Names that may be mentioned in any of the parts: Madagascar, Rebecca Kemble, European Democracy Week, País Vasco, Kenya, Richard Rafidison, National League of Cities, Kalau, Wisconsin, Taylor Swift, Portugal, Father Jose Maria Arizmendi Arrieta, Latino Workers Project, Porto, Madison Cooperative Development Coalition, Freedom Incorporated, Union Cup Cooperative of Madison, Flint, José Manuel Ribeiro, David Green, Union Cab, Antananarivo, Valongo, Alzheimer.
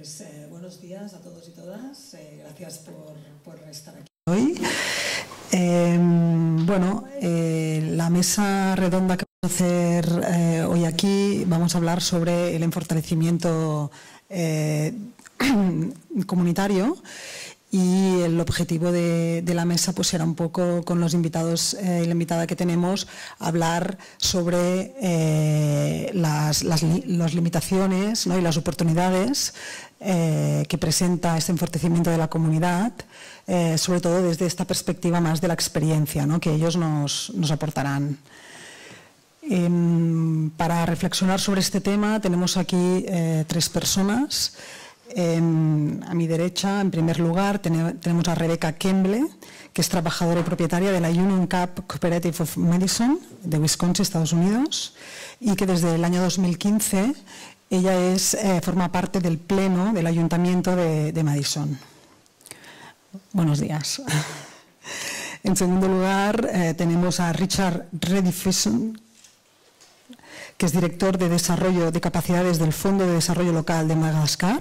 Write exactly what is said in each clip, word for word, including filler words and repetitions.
Pues eh, buenos días a todos y todas. Eh, gracias por, por estar aquí hoy. Eh, bueno, eh, la mesa redonda que vamos a hacer eh, hoy aquí, vamos a hablar sobre el enfortalecimiento eh, comunitario. Y el objetivo de, de la mesa pues era un poco, con los invitados eh, y la invitada que tenemos, hablar sobre eh, las, las, las limitaciones, ¿no?, y las oportunidades eh, que presenta este enfortecimiento de la comunidad, eh, sobre todo desde esta perspectiva más de la experiencia, ¿no?, que ellos nos, nos aportarán. Eh, para reflexionar sobre este tema tenemos aquí eh, tres personas. En, a mi derecha, en primer lugar, tenemos a Rebecca Kemble, que es trabajadora y propietaria de la Union Cup Cooperative of Madison, de Wisconsin, Estados Unidos, y que desde el año dos mil quince ella es, eh, forma parte del pleno del Ayuntamiento de, de Madison. Buenos días. En segundo lugar, eh, tenemos a Richard Rafidison, que es director de Desarrollo de Capacidades del Fondo de Desarrollo Local de Madagascar.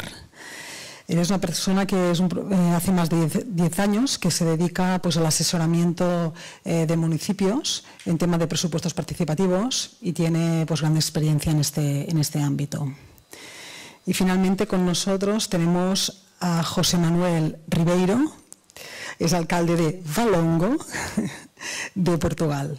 Él es una persona que es un, eh, hace más de diez años que se dedica pues, al asesoramiento eh, de municipios en temas de presupuestos participativos y tiene pues, gran experiencia en este, en este ámbito. Y finalmente con nosotros tenemos a José Manuel Ribeiro, es alcalde de Valongo, de Portugal.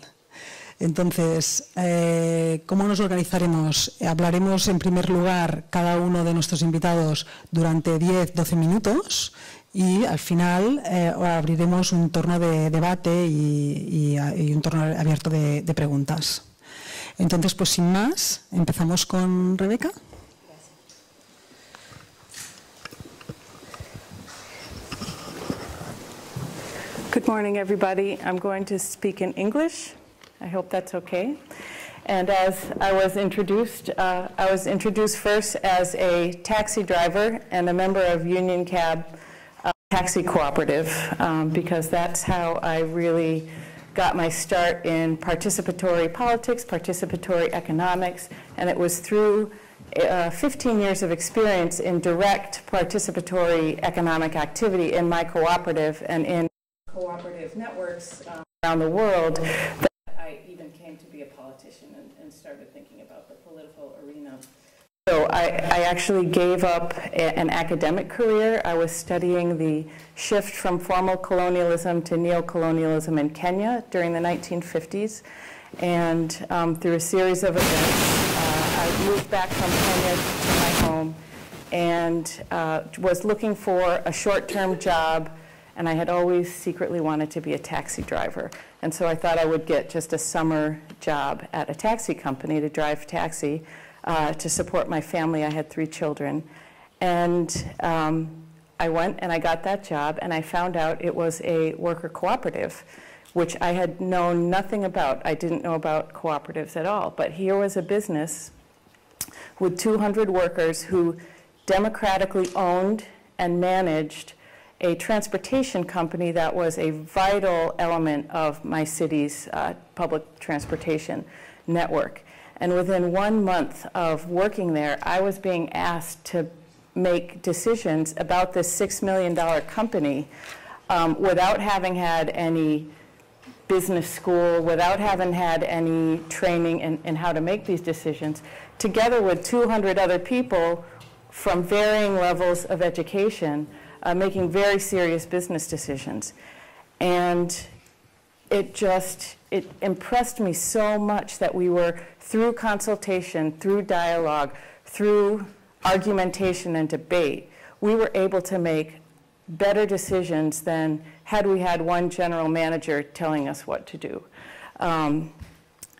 Entonces, eh, ¿cómo nos organizaremos? Hablaremos en primer lugar cada uno de nuestros invitados durante diez a doce minutos y al final eh, abriremos un turno de debate y, y, y un turno abierto de, de preguntas. Entonces, pues sin más, empezamos con Rebeca. Good morning, everybody. I'm going to speak in English. I hope that's okay. And as I was introduced, uh, I was introduced first as a taxi driver and a member of Union Cab uh, Taxi Cooperative, um, because that's how I really got my start in participatory politics, participatory economics, and it was through uh, fifteen years of experience in direct participatory economic activity in my cooperative and in cooperative networks um, around the world that to be a politician and, and started thinking about the political arena. So I, I actually gave up a, an academic career. I was studying the shift from formal colonialism to neocolonialism in Kenya during the nineteen fifties. And um, through a series of events, uh, I moved back from Kenya to my home and uh, was looking for a short-term job. And I had always secretly wanted to be a taxi driver. And so I thought I would get just a summer job at a taxi company to drive taxi uh, to support my family. I had three children. And um, I went and I got that job, and I found out it was a worker cooperative, which I had known nothing about. I didn't know about cooperatives at all. But here was a business with two hundred workers who democratically owned and managed a transportation company that was a vital element of my city's uh, public transportation network. And within one month of working there, I was being asked to make decisions about this six million dollar company um, without having had any business school, without having had any training in, in how to make these decisions, together with two hundred other people from varying levels of education. Uh, making very serious business decisions. And it just, it impressed me so much that we were, through consultation, through dialogue, through argumentation and debate, we were able to make better decisions than had we had one general manager telling us what to do. Um,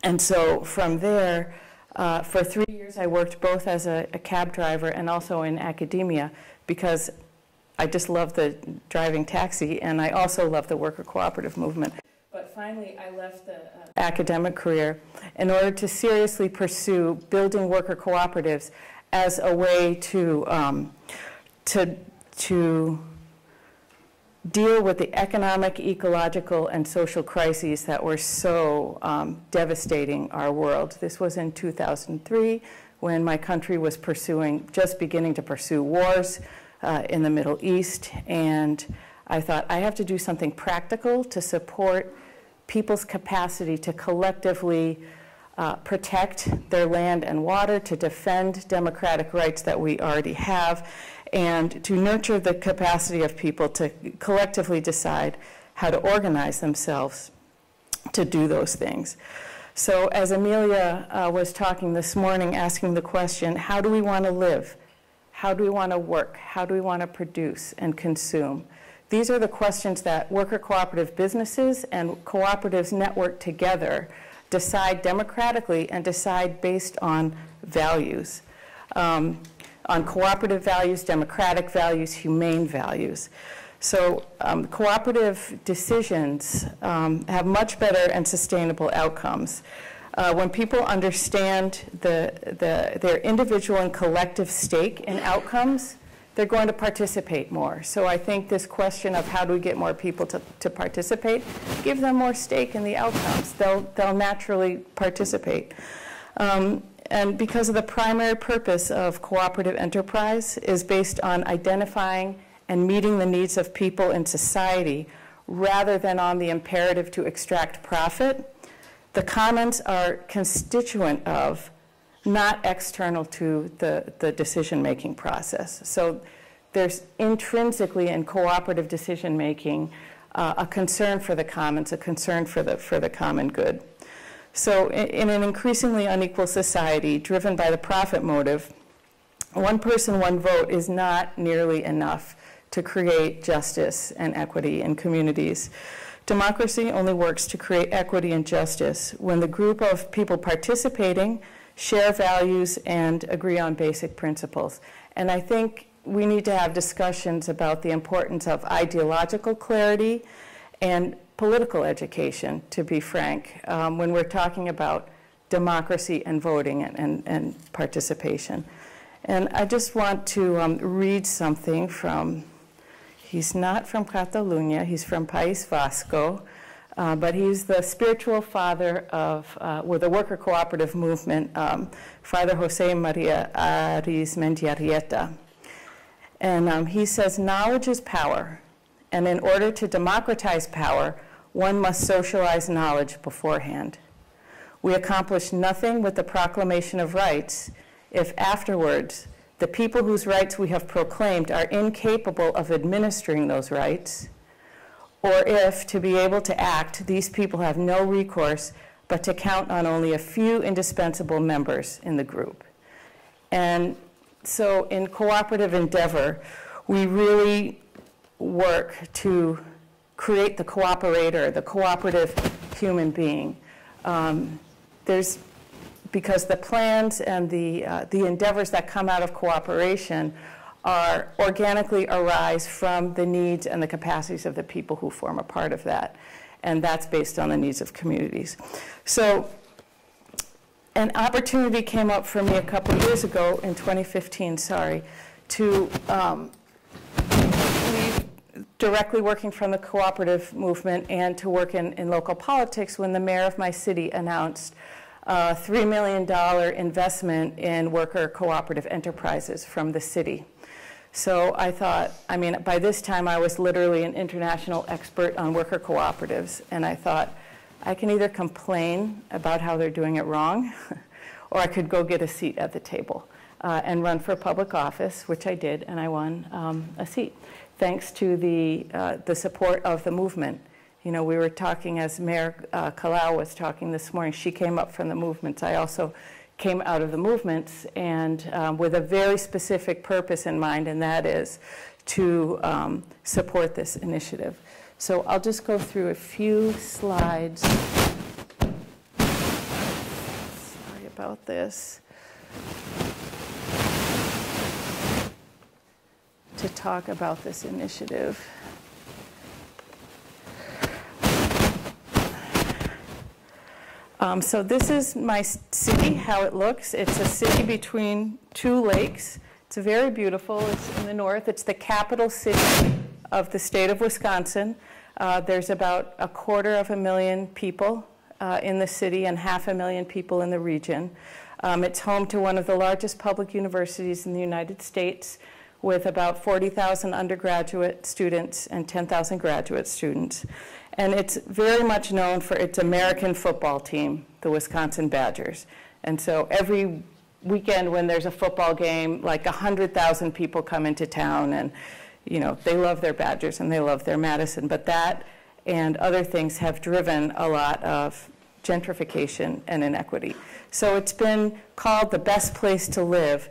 and so from there, uh, for three years I worked both as a, a cab driver and also in academia, because I just love the driving taxi, and I also love the worker cooperative movement. But finally, I left the uh, academic career in order to seriously pursue building worker cooperatives as a way to, um, to, to deal with the economic, ecological, and social crises that were so um, devastating our world. This was in two thousand three. when my country was pursuing, just beginning to pursue wars uh, in the Middle East. And I thought, I have to do something practical to support people's capacity to collectively uh, protect their land and water, to defend democratic rights that we already have, and to nurture the capacity of people to collectively decide how to organize themselves to do those things. So as Amelia uh, was talking this morning, asking the question, how do we want to live? How do we want to work? How do we want to produce and consume? These are the questions that worker cooperative businesses and cooperatives network together, decide democratically, and decide based on values, um, on cooperative values, democratic values, humane values. So um, cooperative decisions um, have much better and sustainable outcomes. Uh, when people understand the, the, their individual and collective stake in outcomes, they're going to participate more. So I think this question of how do we get more people to, to participate, give them more stake in the outcomes. They'll, they'll naturally participate. Um, and because of the primary purpose of cooperative enterprise is based on identifying and meeting the needs of people in society rather than on the imperative to extract profit, the commons are constituent of, not external to, the, the decision-making process. So there's intrinsically in cooperative decision-making uh, a concern for the commons, a concern for the, for the common good. So in, in an increasingly unequal society driven by the profit motive, one person, one vote is not nearly enough to create justice and equity in communities. Democracy only works to create equity and justice when the group of people participating share values and agree on basic principles. And I think we need to have discussions about the importance of ideological clarity and political education, to be frank, um, when we're talking about democracy and voting and, and, and participation. And I just want to um, read something from, he's not from Catalunya, he's from País Vasco, uh, but he's the spiritual father of uh, well, the worker cooperative movement, um, Father Jose Maria Arizmendi Arrieta. And um, he says, knowledge is power, and in order to democratize power, one must socialize knowledge beforehand. We accomplish nothing with the proclamation of rights if afterwards the people whose rights we have proclaimed are incapable of administering those rights, or if, to be able to act, these people have no recourse but to count on only a few indispensable members in the group. And so in cooperative endeavor, we really work to create the cooperator, the cooperative human being. Um, there's because the plans and the, uh, the endeavors that come out of cooperation are organically arise from the needs and the capacities of the people who form a part of that. And that's based on the needs of communities. So an opportunity came up for me a couple of years ago, in twenty fifteen, sorry, to um, leave directly working from the cooperative movement and to work in, in local politics when the mayor of my city announced a three million dollar investment in worker cooperative enterprises from the city. So I thought, I mean, by this time I was literally an international expert on worker cooperatives, and I thought, I can either complain about how they're doing it wrong, or I could go get a seat at the table uh, and run for public office, which I did, and I won um, a seat, thanks to the, uh, the support of the movement. You know, we were talking, as Mayor uh, Kalau was talking this morning, she came up from the movements. I also came out of the movements, and um, with a very specific purpose in mind, and that is to um, support this initiative. So I'll just go through a few slides. Sorry about this. To talk about this initiative. Um, so this is my city, how it looks. It's a city between two lakes. It's very beautiful. It's in the north. It's the capital city of the state of Wisconsin. Uh, there's about a quarter of a million people uh, in the city and half a million people in the region. Um, it's home to one of the largest public universities in the United States, with about forty thousand undergraduate students and ten thousand graduate students. And it's very much known for its American football team, the Wisconsin Badgers. And so every weekend when there's a football game, like one hundred thousand people come into town, and you know, they love their Badgers and they love their Madison. But that and other things have driven a lot of gentrification and inequity. So it's been called the best place to live,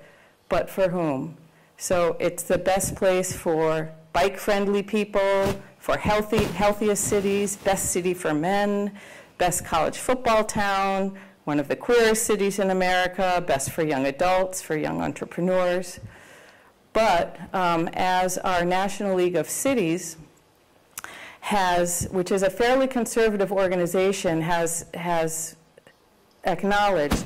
but for whom? So it's the best place for bike-friendly people, for healthy, healthiest cities, best city for men, best college football town, one of the queerest cities in America, best for young adults, for young entrepreneurs. But um, as our National League of Cities has, which is a fairly conservative organization, has, has acknowledged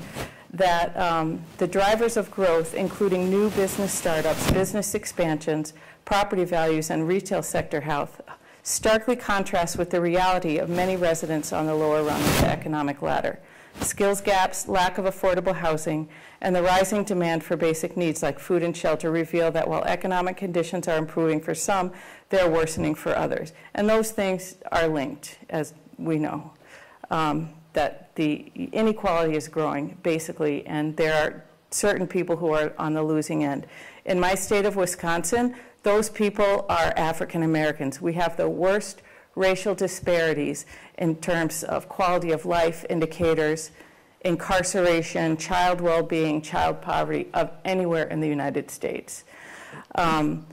that um, the drivers of growth, including new business startups, business expansions, property values, and retail sector health, starkly contrast with the reality of many residents on the lower rung of the economic ladder. Skills gaps, lack of affordable housing, and the rising demand for basic needs like food and shelter reveal that while economic conditions are improving for some, they're worsening for others. And those things are linked, as we know, um, that the inequality is growing, basically, and there are certain people who are on the losing end. In my state of Wisconsin, those people are African Americans. We have the worst racial disparities in terms of quality of life indicators, incarceration, child well-being, child poverty of anywhere in the United States. Um,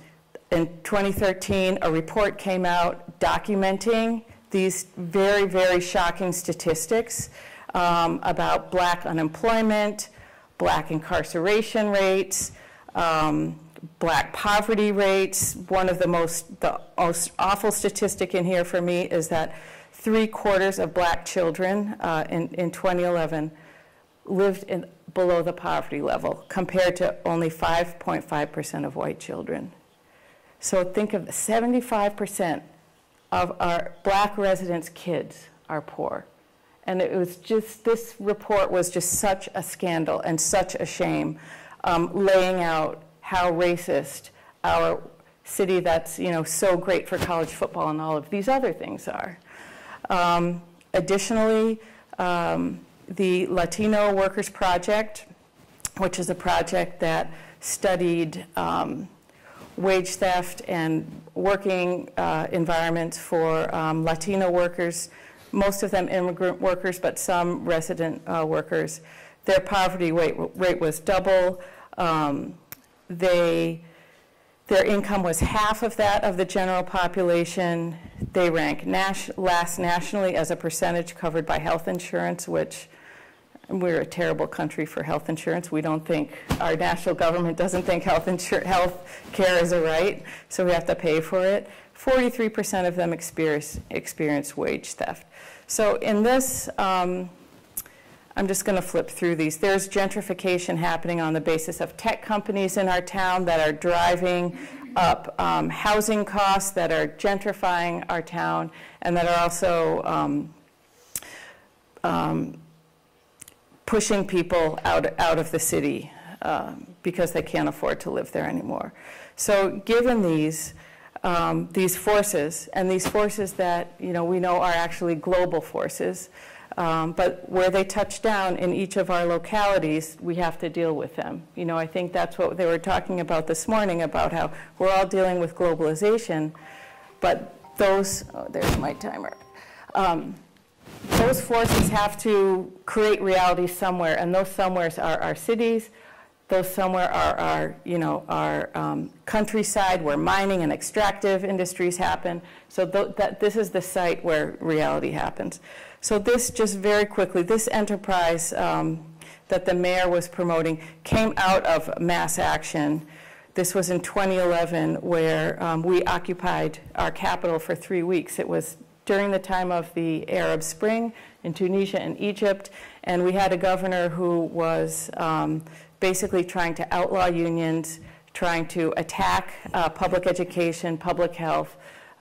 in twenty thirteen, a report came out documenting these very, very shocking statistics um, about black unemployment, black incarceration rates, um, black poverty rates. One of the most, the most awful statistic in here for me is that three quarters of black children uh, in, in twenty eleven lived in, below the poverty level, compared to only five point five percent of white children. So think of seventy-five percent of our black residents' kids are poor. And it was just, this report was just such a scandal and such a shame, um, laying out how racist our city that's, you know, so great for college football and all of these other things are. Um, additionally, um, the Latino Workers Project, which is a project that studied um, wage theft and working uh, environments for um, Latino workers, most of them immigrant workers, but some resident uh, workers. Their poverty rate, rate was double. Um, they, their income was half of that of the general population. They rank nas- last nationally as a percentage covered by health insurance, which we're a terrible country for health insurance. We don't think, our national government doesn't think health insur- health care is a right, so we have to pay for it. forty-three percent of them experience, experience wage theft. So in this, um, I'm just going to flip through these. There's gentrification happening on the basis of tech companies in our town that are driving up um, housing costs, that are gentrifying our town, and that are also um, um, pushing people out, out of the city um, because they can't afford to live there anymore. So given these, um, these forces, and these forces that, you know, we know are actually global forces, um, but where they touch down in each of our localities, we have to deal with them. You know, I think that's what they were talking about this morning, about how we're all dealing with globalization, but those, oh, there's my timer. Um, Those forces have to create reality somewhere, and those somewheres are our cities. Those somewhere are our, you know, our um, countryside, where mining and extractive industries happen. So th that this is the site where reality happens. So this, just very quickly, this enterprise um, that the mayor was promoting came out of mass action. This was in twenty eleven, where um, we occupied our capital for three weeks. It was during the time of the Arab Spring in Tunisia and Egypt, and we had a governor who was um, basically trying to outlaw unions, trying to attack uh, public education, public health,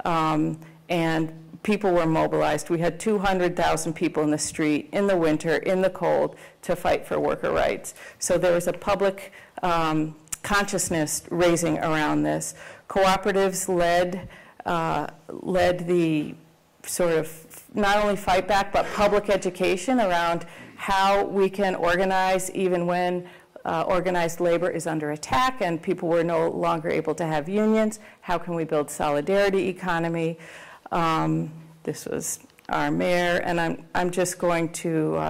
um, and people were mobilized. We had two hundred thousand people in the street, in the winter, in the cold, to fight for worker rights. So there was a public um, consciousness raising around this. Cooperatives led, uh, led the sort of not only fight back, but public education around how we can organize even when Uh, organized labor is under attack and people were no longer able to have unions. How can we build solidarity economy? Um, this was our mayor, and I'm, I'm just going to uh,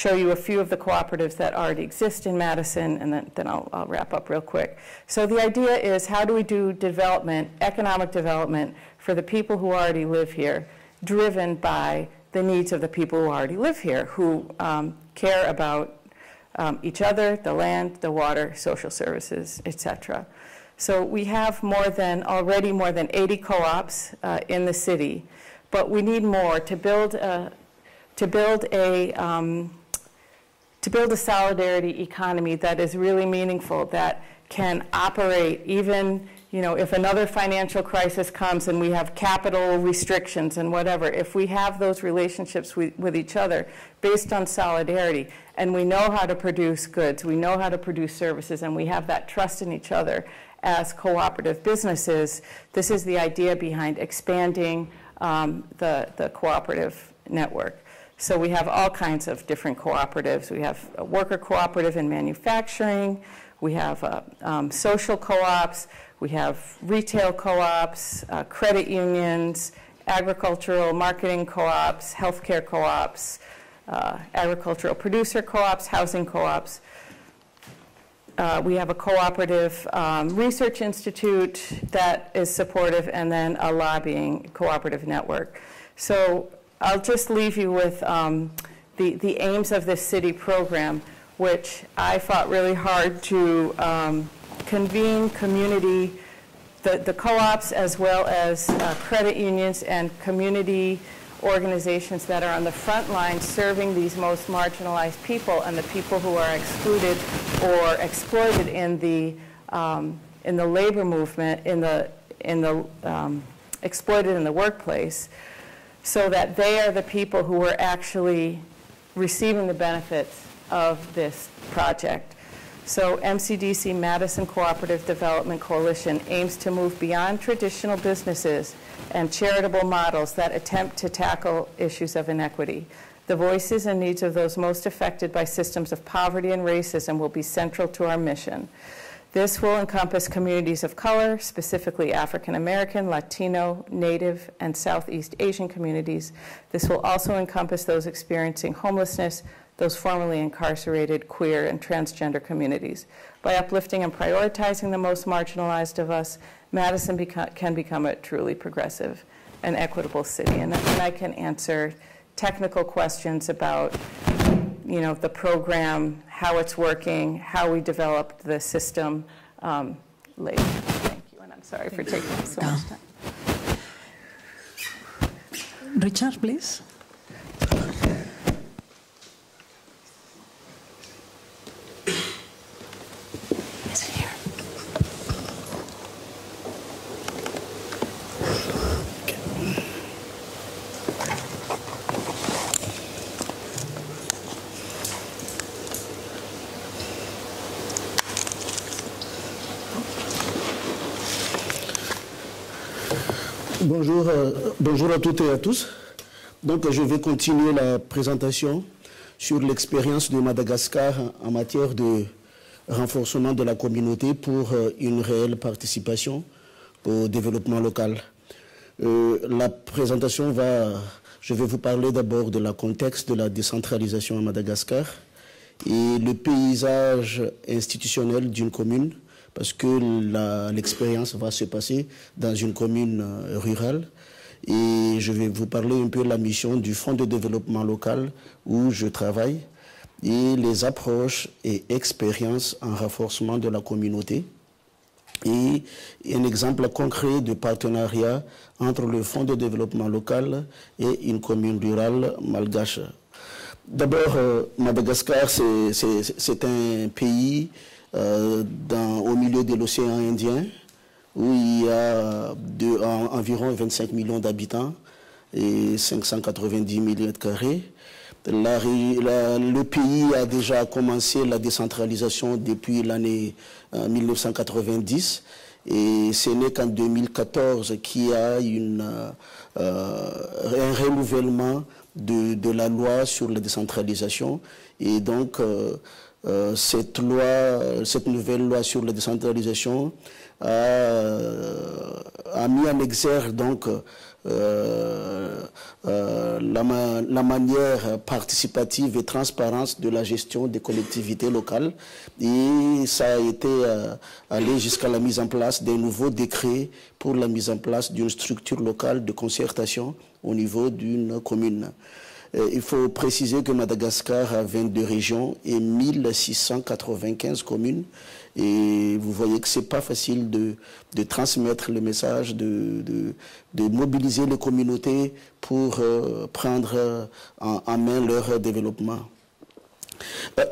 show you a few of the cooperatives that already exist in Madison, and then, then I'll, I'll wrap up real quick. So the idea is, how do we do development, economic development, for the people who already live here, driven by the needs of the people who already live here, who um, care about Um, each other, the land, the water, social services, et cetera. So we have more than, already more than eighty co-ops uh, in the city, but we need more to build a, to build a, um, to build a solidarity economy that is really meaningful, that can operate even, you know, if another financial crisis comes and we have capital restrictions and whatever, if we have those relationships with, with each other based on solidarity, and we know how to produce goods, we know how to produce services, and we have that trust in each other as cooperative businesses, this is the idea behind expanding um, the, the cooperative network. So we have all kinds of different cooperatives. We have a worker cooperative in manufacturing. We have uh, um, social co-ops. We have retail co-ops, uh, credit unions, agricultural marketing co-ops, healthcare co-ops, uh, agricultural producer co-ops, housing co-ops. Uh, we have a cooperative um, research institute that is supportive, and then a lobbying cooperative network. So I'll just leave you with um, the, the aims of this city program, which I fought really hard to um, convene community, the, the co-ops as well as uh, credit unions and community organizations that are on the front line serving these most marginalized people and the people who are excluded or exploited in the, um, in the labor movement, in the, in the um, exploited in the workplace, so that they are the people who are actually receiving the benefits of this project. So M C D C, Madison Cooperative Development Coalition, aims to move beyond traditional businesses and charitable models that attempt to tackle issues of inequity. The voices and needs of those most affected by systems of poverty and racism will be central to our mission. This will encompass communities of color, specifically African American, Latino, Native, and Southeast Asian communities. This will also encompass those experiencing homelessness, those formerly incarcerated, queer, and transgender communities. By uplifting and prioritizing the most marginalized of us, Madison beco- can become a truly progressive and equitable city. And then I can answer technical questions about, you know, the program, how it's working, how we developed the system um, later. Thank you, and I'm sorry Thank for you. taking so much time. Richard, please. Bonjour, euh, bonjour à toutes et à tous. Donc je vais continuer la présentation sur l'expérience de Madagascar en matière de renforcement de la communauté pour euh, une réelle participation au développement local. Euh, la présentation va, je vais vous parler d'abord de la contexte de la décentralisation à Madagascar et le paysage institutionnel d'une commune, parce que l'expérience va se passer dans une commune rurale. Et je vais vous parler un peu de la mission du Fonds de développement local où je travaille et les approches et expériences en renforcement de la communauté. Et un exemple concret de partenariat entre le Fonds de développement local et une commune rurale malgache. D'abord, Madagascar, c'est un pays Euh, dans, au milieu de l'océan Indien, où il y a de, en, environ vingt-cinq millions d'habitants et cinq cent quatre-vingt-dix mille mètres carrés. La, la, le pays a déjà commencé la décentralisation depuis l'année euh, mille neuf cent quatre-vingt-dix et ce n'est qu'en deux mille quatorze qu'il y a une, euh, un renouvellement de, de la loi sur la décentralisation et donc euh, euh, cette, loi, cette nouvelle loi sur la décentralisation a, a mis en exergue donc Euh, euh, la, ma la manière participative et transparente de la gestion des collectivités locales et ça a été euh, allé jusqu'à la mise en place d'un nouveau décret pour la mise en place d'une structure locale de concertation au niveau d'une commune. Euh, il faut préciser que Madagascar a vingt-deux régions et mille six cent quatre-vingt-quinze communes. Et vous voyez que ce n'est pas facile de, de transmettre le message, de, de, de mobiliser les communautés pour euh, prendre en, en main leur développement.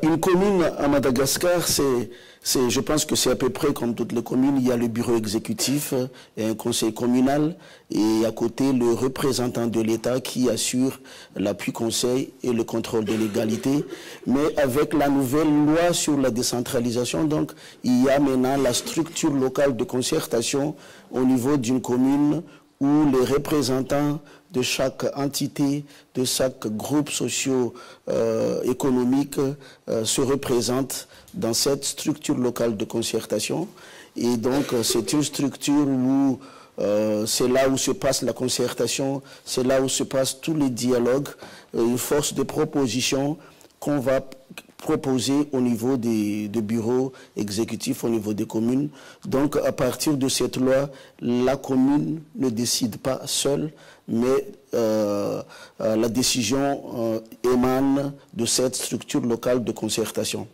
Une commune à Madagascar, c'est, c'est, je pense que c'est à peu près comme toutes les communes, il y a le bureau exécutif et un conseil communal et à côté le représentant de l'État qui assure l'appui-conseil et le contrôle de l'égalité. Mais avec la nouvelle loi sur la décentralisation, donc, il y a maintenant la structure locale de concertation au niveau d'une commune où les représentants de chaque entité, de chaque groupe socio-économique euh, se représentent dans cette structure locale de concertation. Et donc, c'est une structure où euh, c'est là où se passe la concertation, c'est là où se passent tous les dialogues, une force de proposition qu'on va proposé au niveau des, des bureaux exécutifs, au niveau des communes. Donc, à partir de cette loi, la commune ne décide pas seule, mais euh, la décision euh, émane de cette structure locale de concertation.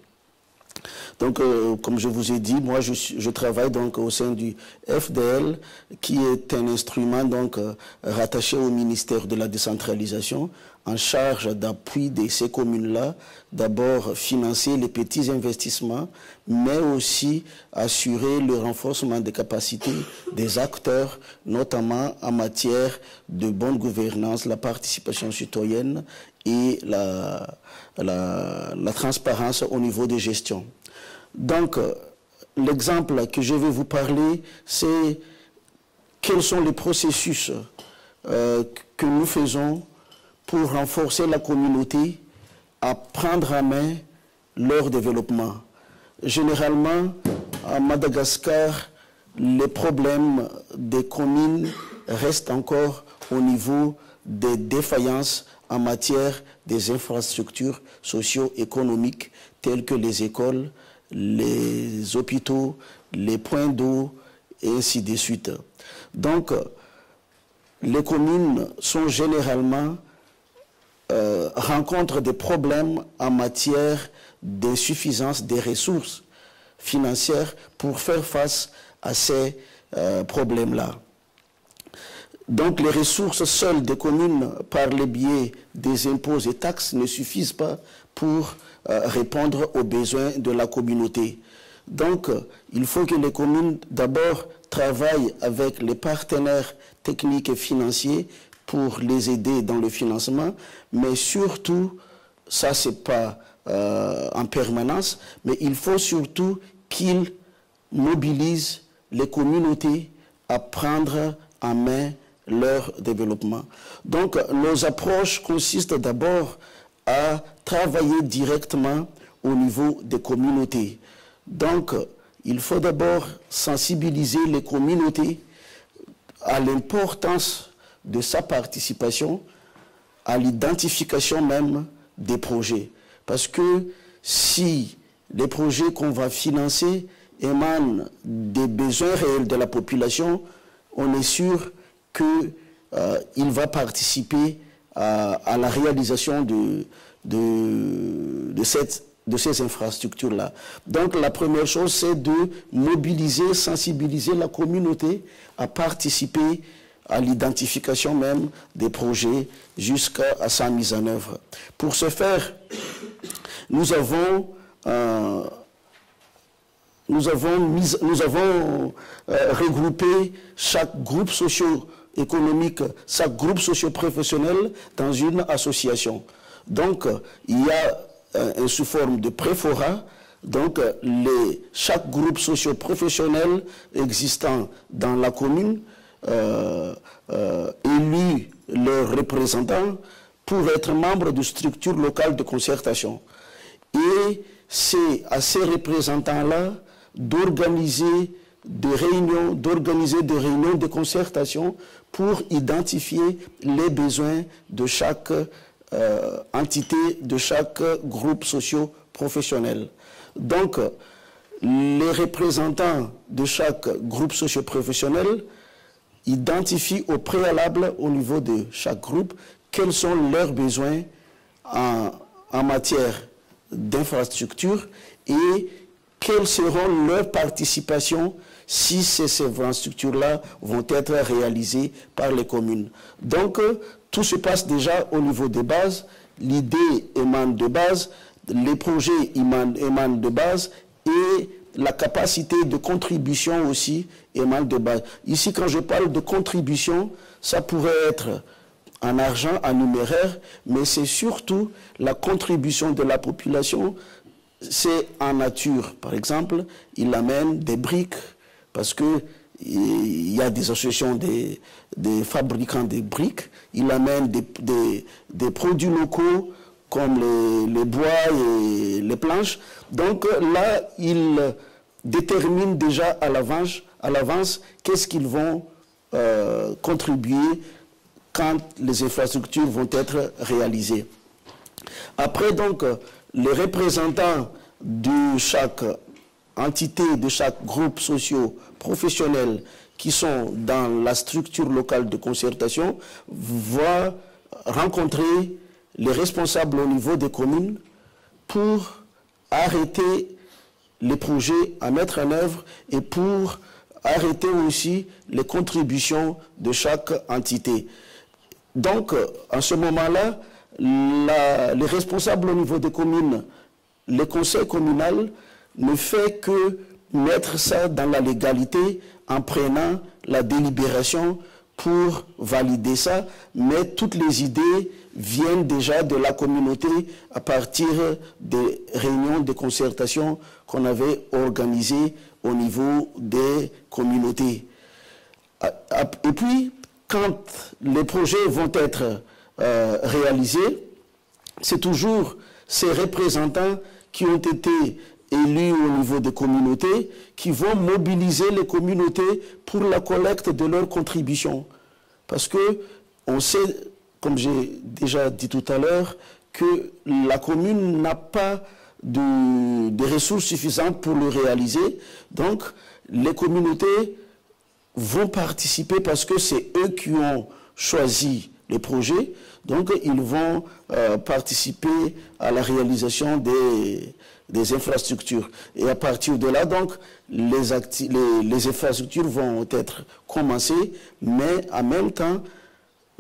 Donc, euh, comme je vous ai dit, moi, je, je travaille donc au sein du F D L, qui est un instrument donc euh, rattaché au ministère de la décentralisation, en charge d'appui de ces communes-là, d'abord financer les petits investissements, mais aussi assurer le renforcement des capacités des acteurs, notamment en matière de bonne gouvernance, la participation citoyenne et la, la, la transparence au niveau de gestion. Donc, l'exemple que je vais vous parler, c'est quels sont les processus euh, que nous faisons pour renforcer la communauté à prendre en main leur développement. Généralement, à Madagascar, les problèmes des communes restent encore au niveau des défaillances en matière des infrastructures socio-économiques telles que les écoles, les hôpitaux, les points d'eau, et ainsi de suite. Donc, les communes sont généralement euh, rencontrent des problèmes en matière d'insuffisance des ressources financières pour faire face à ces euh, problèmes-là. Donc, les ressources seules des communes, par le biais des impôts et taxes, ne suffisent pas pour euh, répondre aux besoins de la communauté. Donc, il faut que les communes, d'abord, travaillent avec les partenaires techniques et financiers pour les aider dans le financement, mais surtout, ça, c'est pas euh, en permanence, mais il faut surtout qu'ils mobilisent les communautés à prendre en main leur développement. Donc, nos approches consistent d'abord à travailler directement au niveau des communautés. Donc, il faut d'abord sensibiliser les communautés à l'importance de sa participation, à l'identification même des projets. Parce que si les projets qu'on va financer émanent des besoins réels de la population, on est sûr qu'il euh, va participer à, à la réalisation de, de, de, cette, de ces infrastructures-là. Donc la première chose, c'est de mobiliser, sensibiliser la communauté à participer à l'identification même des projets jusqu'à sa mise en œuvre. Pour ce faire, nous avons euh, nous avons, mis, nous avons euh, regroupé chaque groupe socio-économique, chaque groupe socio-professionnel dans une association. Donc, il y a euh, sous forme de préfora. Donc, les, chaque groupe socio-professionnel existant dans la commune euh, euh, élit leurs représentants pour être membres de structures locales de concertation. Et c'est à ces représentants-là d'organiser des réunions, d'organiser des réunions de concertation pour identifier les besoins de chaque euh, entité, de chaque groupe socio-professionnel. Donc, les représentants de chaque groupe socio-professionnel identifient au préalable, au niveau de chaque groupe, quels sont leurs besoins en, en matière d'infrastructure et quelles seront leurs participations si ces infrastructures-là vont être réalisées par les communes. Donc, tout se passe déjà au niveau des bases. L'idée émane de base. Les projets émanent de base et la capacité de contribution aussi émane de base. Ici, quand je parle de contribution, ça pourrait être en argent, en numéraire, mais c'est surtout la contribution de la population. C'est en nature, par exemple, il amène des briques parce que il y a des associations des, des fabricants des briques. Il amène des, des, des produits locaux, comme les, les bois et les planches. Donc là, ils déterminent déjà à l'avance, à l'avance qu'est-ce qu'ils vont euh, contribuer quand les infrastructures vont être réalisées. Après, donc, les représentants de chaque entité, de chaque groupe socio-professionnel qui sont dans la structure locale de concertation vont rencontrer les responsables au niveau des communes pour arrêter les projets à mettre en œuvre et pour arrêter aussi les contributions de chaque entité. Donc, en ce moment-là, les responsables au niveau des communes, le conseil communal ne fait que mettre ça dans la légalité en prenant la délibération pour valider ça, mais toutes les idées viennent déjà de la communauté à partir des réunions de concertation qu'on avait organisées au niveau des communautés. Et puis, quand les projets vont être euh, réalisés, c'est toujours ces représentants qui ont été élus au niveau des communautés, qui vont mobiliser les communautés pour la collecte de leurs contributions. Parce que on sait, comme j'ai déjà dit tout à l'heure, que la commune n'a pas de, de ressources suffisantes pour le réaliser. Donc, les communautés vont participer parce que c'est eux qui ont choisi les projets. Donc, ils vont euh, participer à la réalisation des... des infrastructures. Et à partir de là, donc, les, les, les infrastructures vont être commencées, mais en même temps,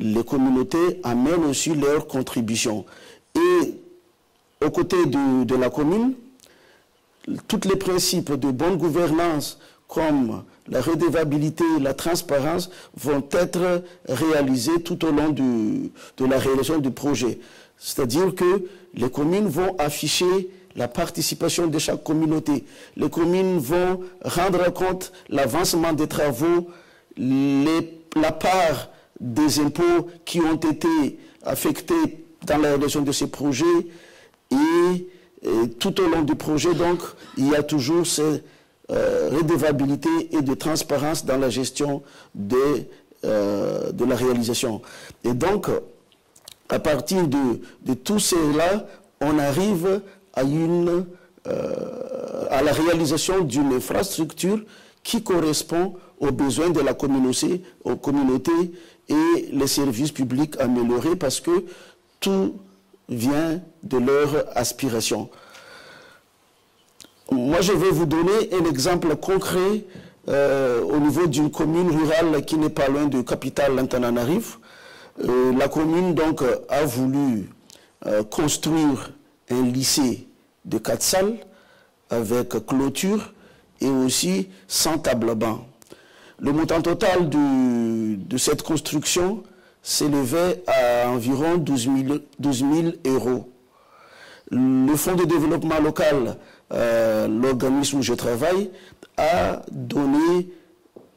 les communautés amènent aussi leurs contributions. Et aux côtés de, de la commune, tous les principes de bonne gouvernance, comme la redevabilité, la transparence, vont être réalisés tout au long du, de la réalisation du projet. C'est-à-dire que les communes vont afficher la participation de chaque communauté. Les communes vont rendre compte l'avancement des travaux, les, la part des impôts qui ont été affectés dans la réalisation de ces projets. Et, et tout au long du projet, donc, il y a toujours cette euh, redevabilité et de transparence dans la gestion de, euh, de la réalisation. Et donc, à partir de, de tout cela, on arrive à, une, euh, à la réalisation d'une infrastructure qui correspond aux besoins de la communauté, aux communautés et les services publics améliorés parce que tout vient de leur aspiration. Moi, je vais vous donner un exemple concret euh, au niveau d'une commune rurale qui n'est pas loin de capitale Antananarivo. Euh, la commune donc a voulu euh, construire un lycée de quatre salles avec clôture et aussi cent tables bancs. Le montant total du, de cette construction s'élevait à environ douze mille euros. Le Fonds de développement local, euh, l'organisme où je travaille, a donné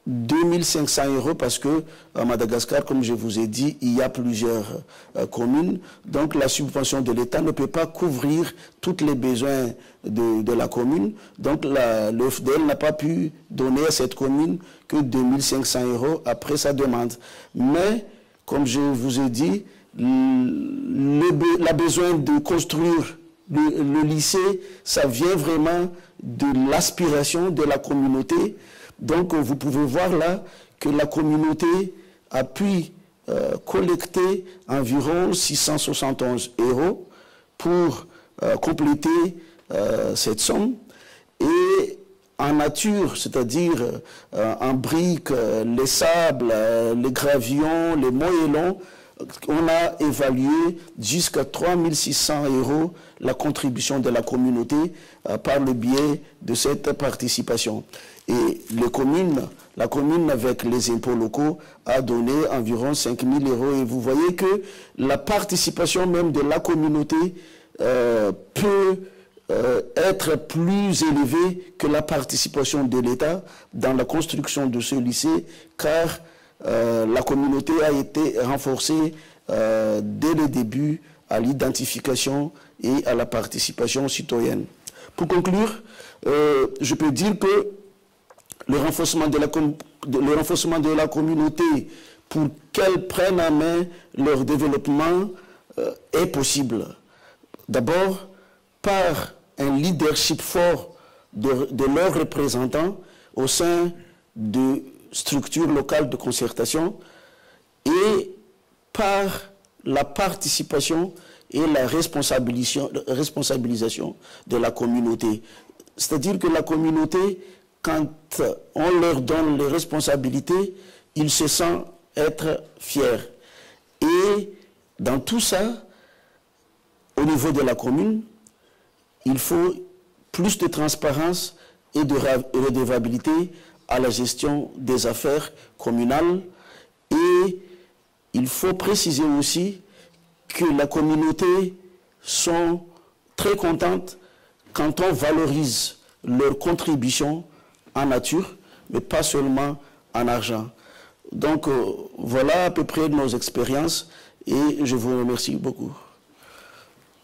deux mille cinq cents euros parce que à Madagascar, comme je vous ai dit, il y a plusieurs euh, communes. Donc la subvention de l'État ne peut pas couvrir tous les besoins de, de la commune. Donc la, le F D L n'a pas pu donner à cette commune que deux mille cinq cents euros après sa demande. Mais, comme je vous ai dit, le, la besoin de construire le, le lycée, ça vient vraiment de l'aspiration de la communauté. Donc, vous pouvez voir là que la communauté a pu euh, collecter environ six cent soixante et onze euros pour euh, compléter euh, cette somme. Et en nature, c'est-à-dire euh, en briques, euh, les sables, euh, les gravillons, les moellons, on a évalué jusqu'à trois mille six cents euros la contribution de la communauté euh, par le biais de cette participation. Et les communes, la commune avec les impôts locaux a donné environ cinq mille euros. Et vous voyez que la participation même de la communauté euh, peut euh, être plus élevée que la participation de l'État dans la construction de ce lycée, car euh, la communauté a été renforcée euh, dès le début à l'identification et à la participation citoyenne. Pour conclure, euh, je peux dire que Le renforcement, de la de, le renforcement de la communauté pour qu'elles prennent en main leur développement euh, est possible. D'abord, par un leadership fort de, de leurs représentants au sein de structures locales de concertation et par la participation et la responsabilisation de la communauté. C'est-à-dire que la communauté, quand on leur donne les responsabilités, ils se sentent être fiers. Et dans tout ça, au niveau de la commune, il faut plus de transparence et de redevabilité à la gestion des affaires communales. Et il faut préciser aussi que la communauté sont très contentes quand on valorise leur contribution en nature, mais pas seulement en argent. Donc, euh, voilà à peu près nos expériences et je vous remercie beaucoup.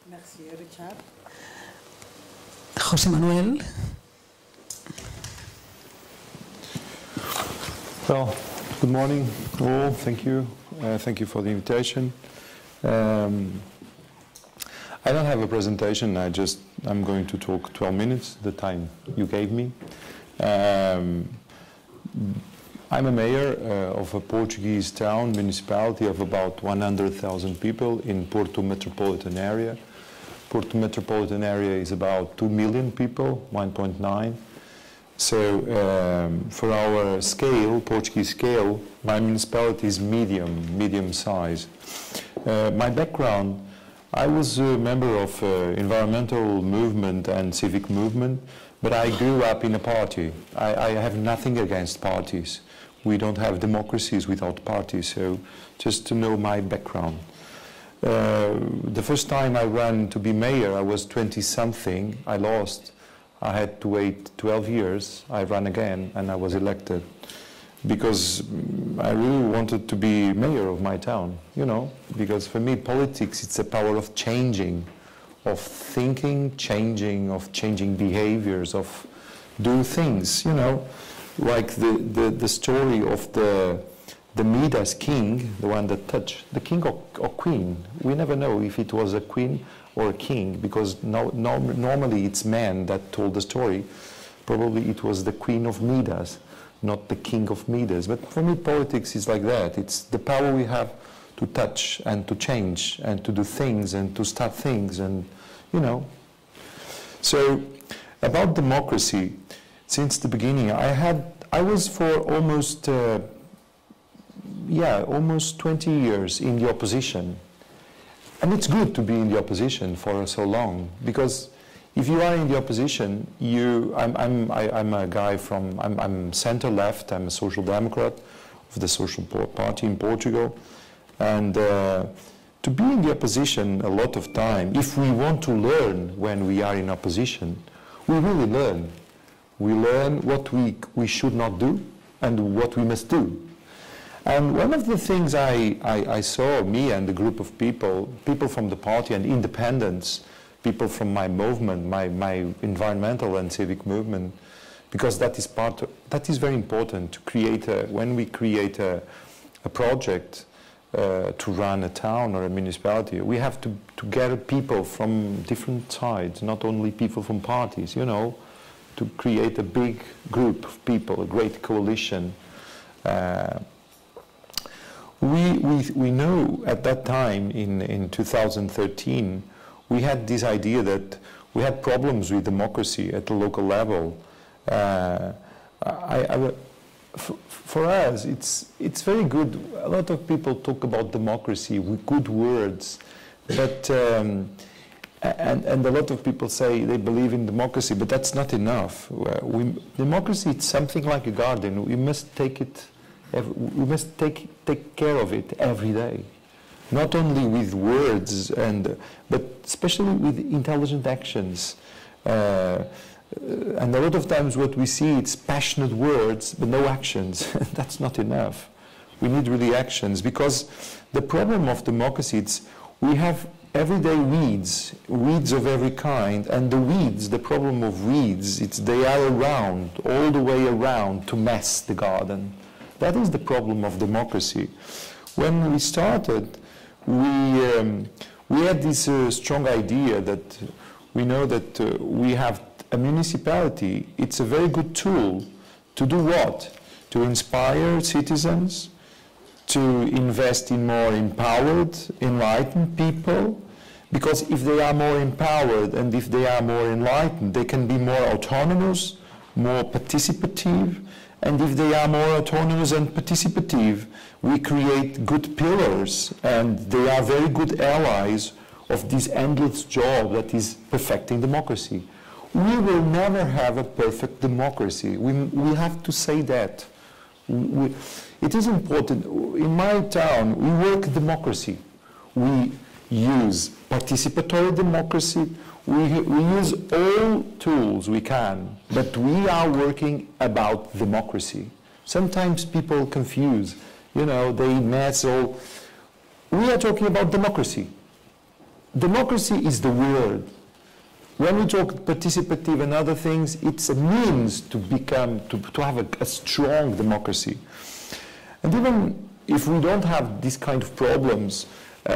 Merci, Richard. José Manuel. Well, good morning, all. Thank you. Uh, thank you for the invitation. Um, I don't have a presentation. I just, I'm going to talk twelve minutes, the time you gave me. Um, I'm a mayor uh, of a Portuguese town, municipality of about one hundred thousand people in Porto metropolitan area. Porto metropolitan area is about two million people, one point nine. So um, for our scale, Portuguese scale, my municipality is medium, medium size. Uh, my background, I was a member of uh, environmental movement and civic movement. But I grew up in a party. I, I have nothing against parties. We don't have democracies without parties, so just to know my background. Uh, the first time I ran to be mayor, I was twenty-something. I lost. I had to wait twelve years. I ran again, and I was elected because I really wanted to be mayor of my town, you know, because for me, politics, it's a power of changing. Of thinking, changing, of changing behaviors, of do things, you know, like the, the, the story of the, the Midas king, the one that touched, the king or, or queen. We never know if it was a queen or a king, because no, no, normally it's men that told the story. Probably it was the queen of Midas, not the king of Midas. But for me, politics is like that. It's the power we have to touch and to change and to do things and to start things and, you know. So about democracy, since the beginning, I had, I was for almost, uh, yeah, almost twenty years in the opposition. And it's good to be in the opposition for so long because If you are in the opposition, you, I'm, I'm, I, I'm a guy from, I'm, I'm center-left, I'm a social democrat of the Social Party in Portugal, and uh, to be in the opposition a lot of time, if we want to learn when we are in opposition, we really learn. We learn what we, we should not do and what we must do. And one of the things I, I, I saw, me and a group of people, people from the party and independents, people from my movement, my, my environmental and civic movement, because that is part of, that is very important to create a, when we create a, a project uh, to run a town or a municipality, we have to, to gather people from different sides, not only people from parties, you know, to create a big group of people, a great coalition. Uh, we, we, we know at that time in, in two thousand thirteen, we had this idea that we had problems with democracy at the local level. Uh, I, I, for, for us, it's, it's very good. A lot of people talk about democracy with good words, but um, and, and a lot of people say they believe in democracy, but that's not enough. We, democracy is something like a garden. We must take it. We must take take care of it every day. Not only with words, and but especially with intelligent actions. Uh, and a lot of times what we see, it's passionate words, but no actions. That's not enough. We need really actions, because the problem of democracy, it's we have everyday weeds, weeds of every kind, and the weeds, the problem of weeds, it's they are around, all the way around, to mess the garden. That is the problem of democracy. When we started, we, um, we had this uh, strong idea that we know that uh, we have a municipality, it's a very good tool to do what? To inspire citizens, to invest in more empowered, enlightened people, because if they are more empowered and if they are more enlightened, they can be more autonomous, more participative, and if they are more autonomous and participative, we create good pillars, and they are very good allies of this endless job that is perfecting democracy. We will never have a perfect democracy. We, we have to say that. We, it is important. In my town, we work democracy. We use participatory democracy. We, we use all tools we can, but we are working about democracy. Sometimes people confuse. You know, they mess all. We are talking about democracy. Democracy is the word. When we talk participative and other things, it's a means to become, to, to have a, a strong democracy. And even if we don't have these kind of problems, uh,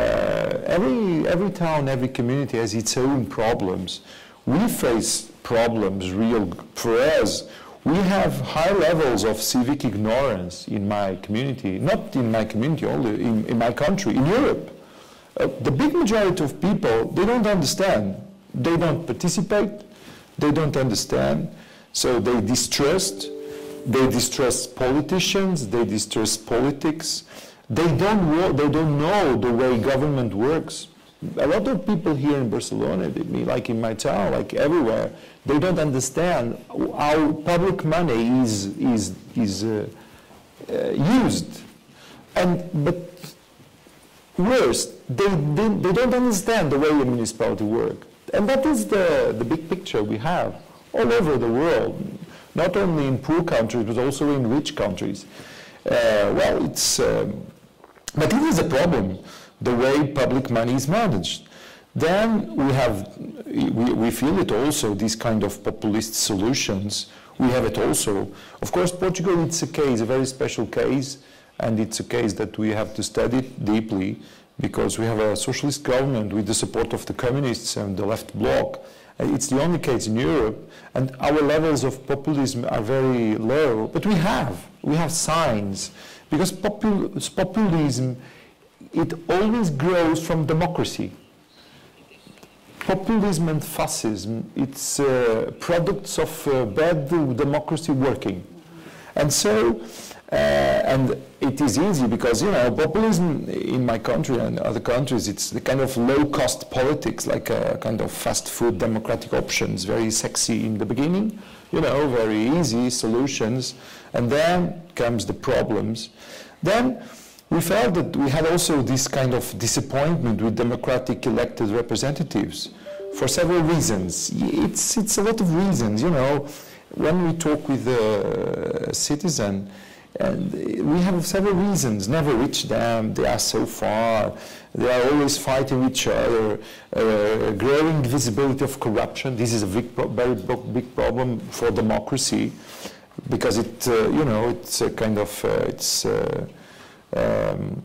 every, every town, every community has its own problems. We face problems real for us. We have high levels of civic ignorance in my community, not in my community only, in, in my country, in Europe. Uh, the big majority of people, they don't understand. They don't participate, they don't understand, so they distrust. They distrust politicians, they distrust politics. They don't, they don't know the way government works. A lot of people here in Barcelona, like in my town, like everywhere, they don't understand how public money is, is, is uh, uh, used. And, but worse, they, they, they don't understand the way the municipality works. And that is the, the big picture we have all over the world, not only in poor countries, but also in rich countries. Uh, well, it's, um, but it is a problem, the way public money is managed. Then we have, we, we feel it also, these kind of populist solutions, we have it also. Of course, Portugal, it's a case, a very special case, and it's a case that we have to study deeply, because we have a socialist government with the support of the communists and the left bloc. It's the only case in Europe, and our levels of populism are very low, but we have, we have signs, because popul populism, it always grows from democracy. Populism and fascism, it's uh, products of uh, bad democracy working. And so, Uh, and it is easy because, you know, populism in my country and other countries, it's the kind of low-cost politics, like a kind of fast-food democratic options, very sexy in the beginning, you know, very easy solutions, and then comes the problems. Then we felt that we had also this kind of disappointment with democratic elected representatives for several reasons. It's, it's a lot of reasons, you know. When we talk with a citizen, and we have several reasons, never reach them, they are so far, they are always fighting each other, uh, growing visibility of corruption. This is a big pro very big problem for democracy, because it, uh, you know, it's a kind of, uh, it's, uh, um,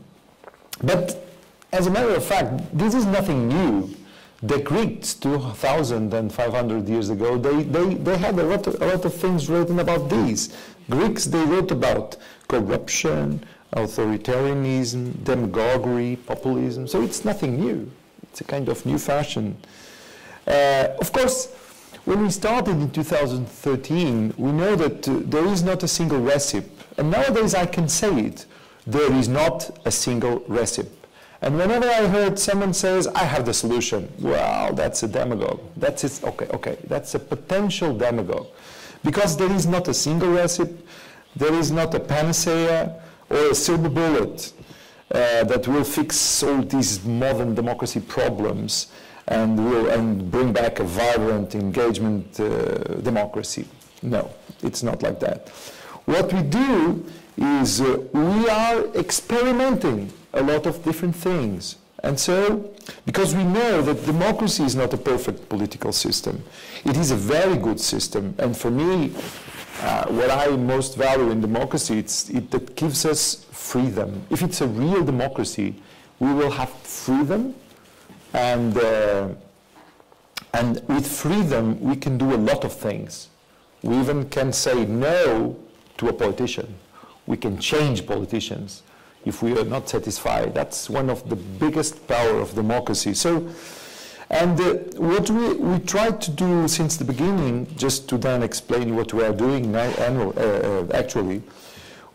but as a matter of fact, this is nothing new. The Greeks two thousand five hundred years ago, they, they, they had a lot, of, a lot of things written about these. Greeks, they wrote about corruption, authoritarianism, demagoguery, populism. So it's nothing new. It's a kind of new fashion. Uh, of course, when we started in two thousand thirteen, we know that uh, there is not a single recipe. And nowadays I can say it, there is not a single recipe. And whenever I heard someone says, I have the solution, well, that's a demagogue. That's it, okay, okay, that's a potential demagogue. Because there is not a single recipe, there is not a panacea or a silver bullet uh, that will fix all these modern democracy problems and will and bring back a vibrant engagement uh, democracy. No, it's not like that. What we do is uh, we are experimenting a lot of different things. And so, because we know that democracy is not a perfect political system, it is a very good system. And for me, uh, what I most value in democracy, it's, it that gives us freedom. If it's a real democracy, we will have freedom, and, uh, and with freedom, we can do a lot of things. We even can say no to a politician. We can change politicians if we are not satisfied. That's one of the biggest power of democracy. So, and uh, what we, we tried to do since the beginning, just to then explain what we are doing now, annual, uh, actually,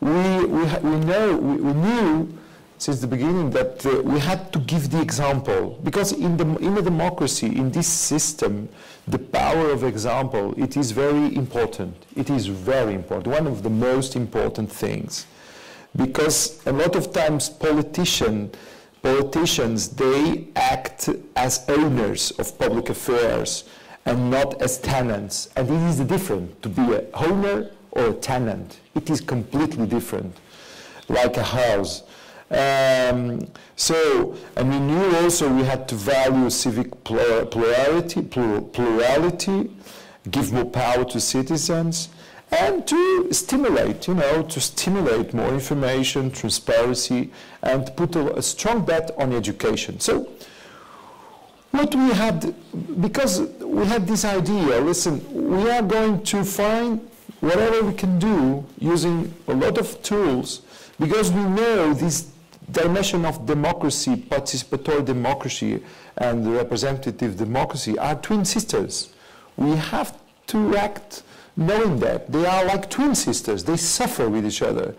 we, we, we, know, we, we knew since the beginning that uh, we had to give the example. Because in, the, in a democracy, in this system, the power of example, it is very important. It is very important, one of the most important things. Because a lot of times politician, politicians, they act as owners of public affairs and not as tenants. And it is different to be a owner or a tenant. It is completely different, like a house. Um, so, and we knew also we had to value civic plur plurality, plur plurality, give more power to citizens, and to stimulate, you know, to stimulate more information, transparency, and put a, a strong bet on education. So, what we had, because we had this idea, listen, we are going to find whatever we can do using a lot of tools, because we know this dimension of democracy, participatory democracy, and representative democracy are twin sisters. We have to act knowing that. They are like twin sisters. They suffer with each other.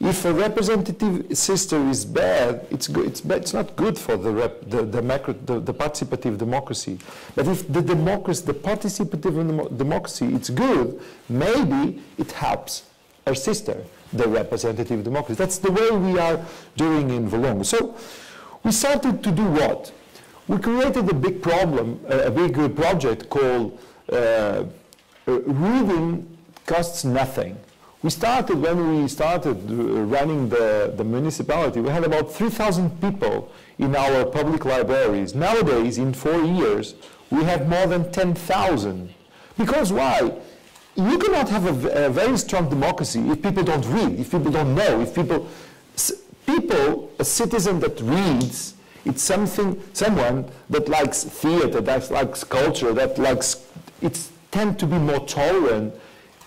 If a representative sister is bad, it's, go it's, bad. It's not good for the, rep the, the, the, the participative democracy. But if the, democracy, the participative democracy it's good, maybe it helps our sister, the representative democracy. That's the way we are doing in Valongo. So we started to do what? We created a big problem, a big project called uh, Reading costs nothing. We started, when we started running the, the municipality, we had about three thousand people in our public libraries. Nowadays, in four years, we have more than ten thousand. Because why? You cannot have a, a very strong democracy if people don't read, if people don't know, if people... People, a citizen that reads, it's something, someone that likes theater, that likes culture, that likes... It's, tend to be more tolerant,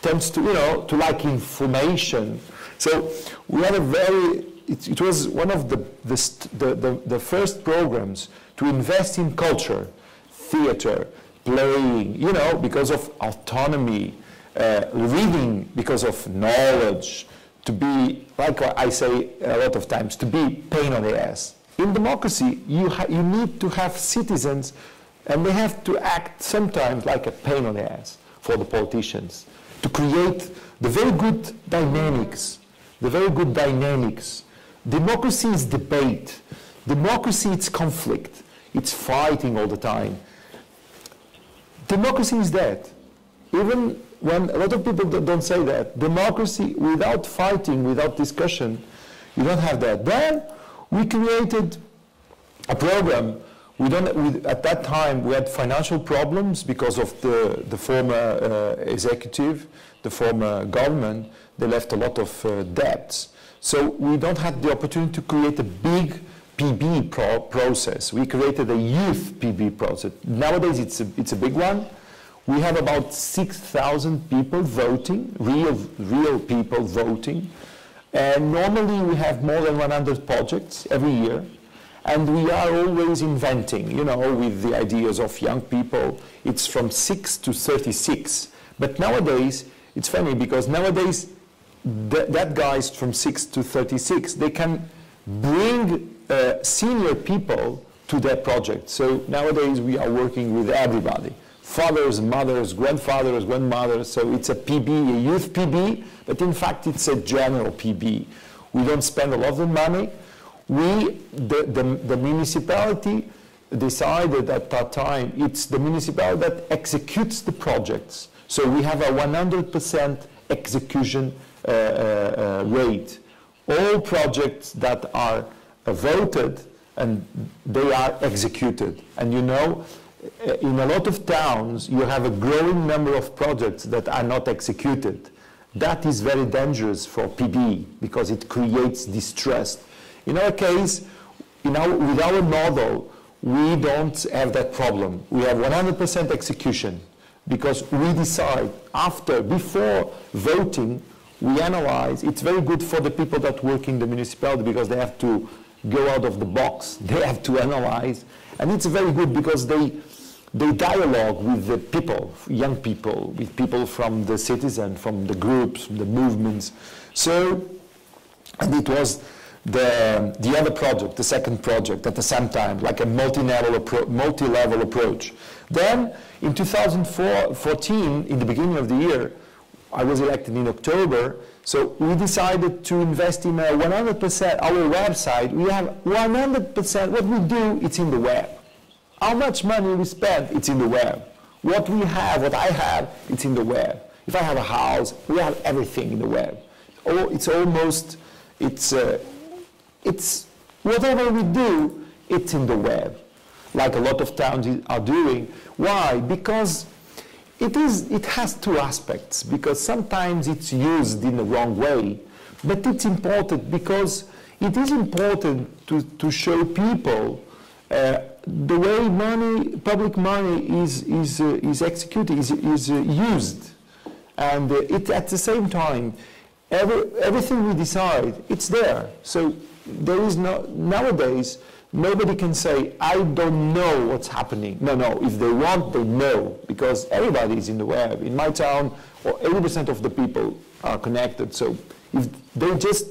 tends to, you know, to like information. So we had a very, it, it was one of the the, st the, the the first programs to invest in culture, theater, playing, you know, because of autonomy, uh, reading because of knowledge, to be, like I say a lot of times, to be pain on the ass. In democracy, you, ha you need to have citizens, and they have to act sometimes like a pain on the ass for the politicians, to create the very good dynamics, the very good dynamics. Democracy is debate. Democracy is conflict. It's fighting all the time. Democracy is that. Even when a lot of people don't say that, democracy without fighting, without discussion, you don't have that. Then we created a program. We don't, we, at that time, we had financial problems because of the, the former uh, executive, the former government. They left a lot of uh, debts. So we don't have the opportunity to create a big P B pro process. We created a youth P B process. Nowadays, it's a, it's a big one. We have about six thousand people voting, real, real people voting. And normally, we have more than one hundred projects every year. And we are always inventing, you know, with the ideas of young people. It's from six to thirty-six. But nowadays, it's funny because nowadays, th that guys from six to thirty-six, they can bring uh, senior people to their project. So nowadays, we are working with everybody. Fathers, mothers, grandfathers, grandmothers. So it's a P B, a youth P B. But in fact, it's a general P B. We don't spend a lot of money. We, the, the, the municipality decided at that time, it's the municipality that executes the projects. So we have a one hundred percent execution uh, uh, rate. All projects that are uh, voted, and they are executed. And you know, in a lot of towns, you have a growing number of projects that are not executed. That is very dangerous for P B, because it creates distrust. In our case, in our, with our model, we don't have that problem. We have one hundred percent execution because we decide after, before voting, we analyze. It's very good for the people that work in the municipality because they have to go out of the box. They have to analyze. And it's very good because they, they dialogue with the people, young people, with people from the citizen, from the groups, from the movements. So, and it was The, the other project, the second project, at the same time, like a multi-level appro multi-level approach. Then, in two thousand fourteen, in the beginning of the year, I was elected in October, so we decided to invest in one hundred percent our website. We have one hundred percent, what we do, it's in the web. How much money we spend, it's in the web. What we have, what I have, it's in the web. If I have a house, we have everything in the web. Oh, it's almost, it's... Uh, It's whatever we do, it's in the web, like a lot of towns are doing. Why? Because it is. It has two aspects, because sometimes it's used in the wrong way, but it's important because it is important to, to show people uh, the way money, public money is, is, uh, is executed, is, is uh, used. And uh, it, at the same time, every, everything we decide, it's there. So. There is no, nowadays, nobody can say, I don't know what's happening. No, no, if they want, they know, because everybody is in the web. In my town, eighty percent of the people are connected, so if they just,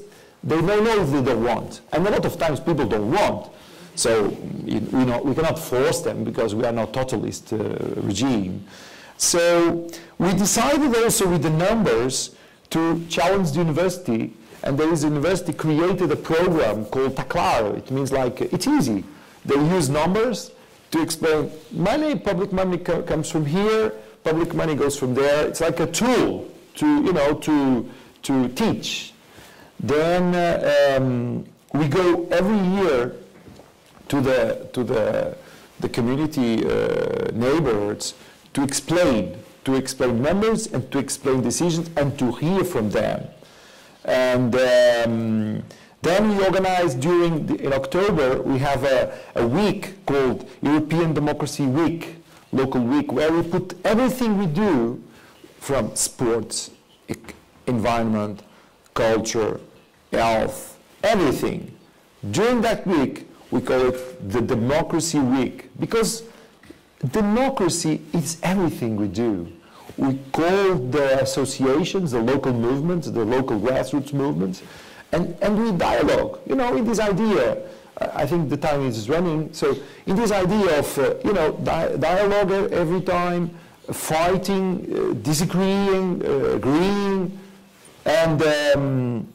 they don't know if they don't want. And a lot of times people don't want. So you know, we cannot force them because we are not totalist uh, regime. So we decided also with the numbers to challenge the university. And there is a university created a program called Taclaro. It means like, it's easy. They use numbers to explain money, public money co comes from here, public money goes from there. It's like a tool to, you know, to, to teach. Then uh, um, we go every year to the, to the, the community uh, neighborhoods to explain, to explain numbers and to explain decisions and to hear from them. And um, then we organize during, the, in October, we have a, a week called European Democracy Week, local week, where we put everything we do from sports, environment, culture, health, everything. During that week, we call it the Democracy Week, because democracy is everything we do. We called the associations, the local movements, the local grassroots movements, and, and we dialogue, you know, in this idea. I think the time is running, so in this idea of, uh, you know, di dialogue every time, fighting, uh, disagreeing, uh, agreeing, and um,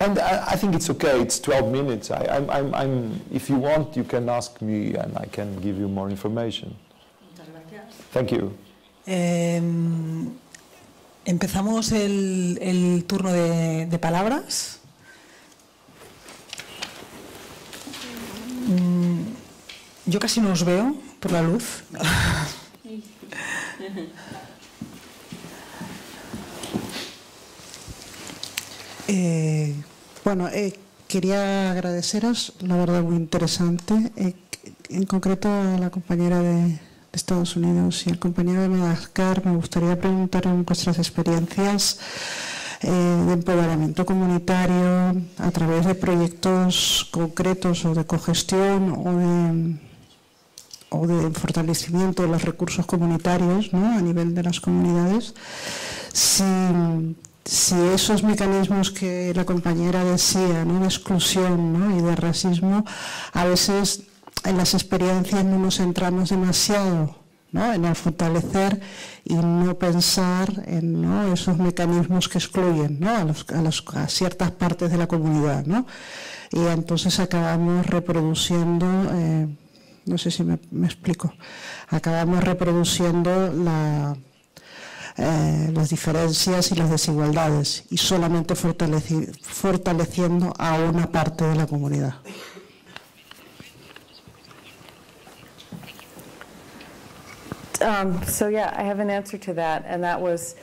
and I, I think it's okay. It's twelve minutes. I, I'm, I'm, I'm. If you want, you can ask me, and I can give you more information. Thank you. Um, empezamos el, el turno de, de palabras. Yo casi no os veo por la luz. eh, bueno, eh, quería agradeceros, la verdad, muy interesante. Eh, en concreto a la compañera de Estados Unidos y al compañero de Madagascar, me gustaría preguntar en vuestras experiencias Eh, de empoderamiento comunitario a través de proyectos concretos o de cogestión o de, o de fortalecimiento de los recursos comunitarios, ¿no?, a nivel de las comunidades. Si, si esos mecanismos que la compañera decía, ¿no?, de exclusión, ¿no?, y de racismo, a veces en las experiencias no nos centramos demasiado, ¿no?, en el fortalecer y no pensar en, ¿no?, esos mecanismos que excluyen, ¿no?, a, los, a, los, a ciertas partes de la comunidad, ¿no? Y entonces acabamos reproduciendo, eh, no sé si me, me explico, acabamos reproduciendo la, eh, las diferencias y las desigualdades y solamente fortaleci fortaleciendo a una parte de la comunidad. Um, so yeah, I have an answer to that, and that was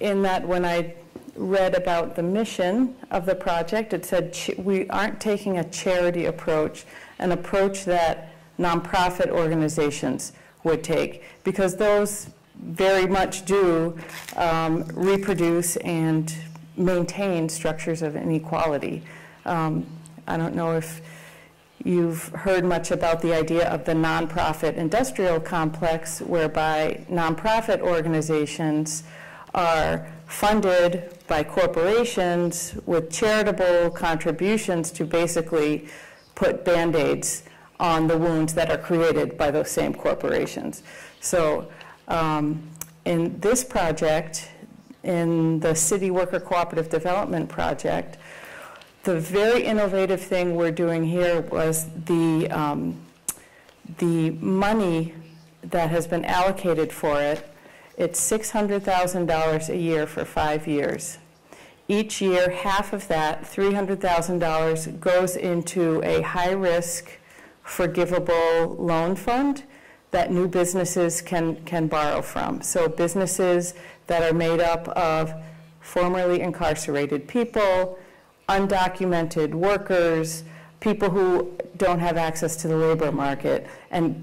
in that when I read about the mission of the project, it said ch we aren't taking a charity approach, an approach that nonprofit organizations would take, because those very much do um, reproduce and maintain structures of inequality. Um, I don't know if you've heard much about the idea of the nonprofit industrial complex, whereby nonprofit organizations are funded by corporations with charitable contributions to basically put band-aids on the wounds that are created by those same corporations. So um, in this project, in the City Worker Cooperative Development Project, the very innovative thing we're doing here was the, um, the money that has been allocated for it. It's six hundred thousand dollars a year for five years. Each year, half of that, three hundred thousand dollars, goes into a high-risk, forgivable loan fund that new businesses can, can borrow from. So businesses that are made up of formerly incarcerated people, undocumented workers, people who don't have access to the labor market and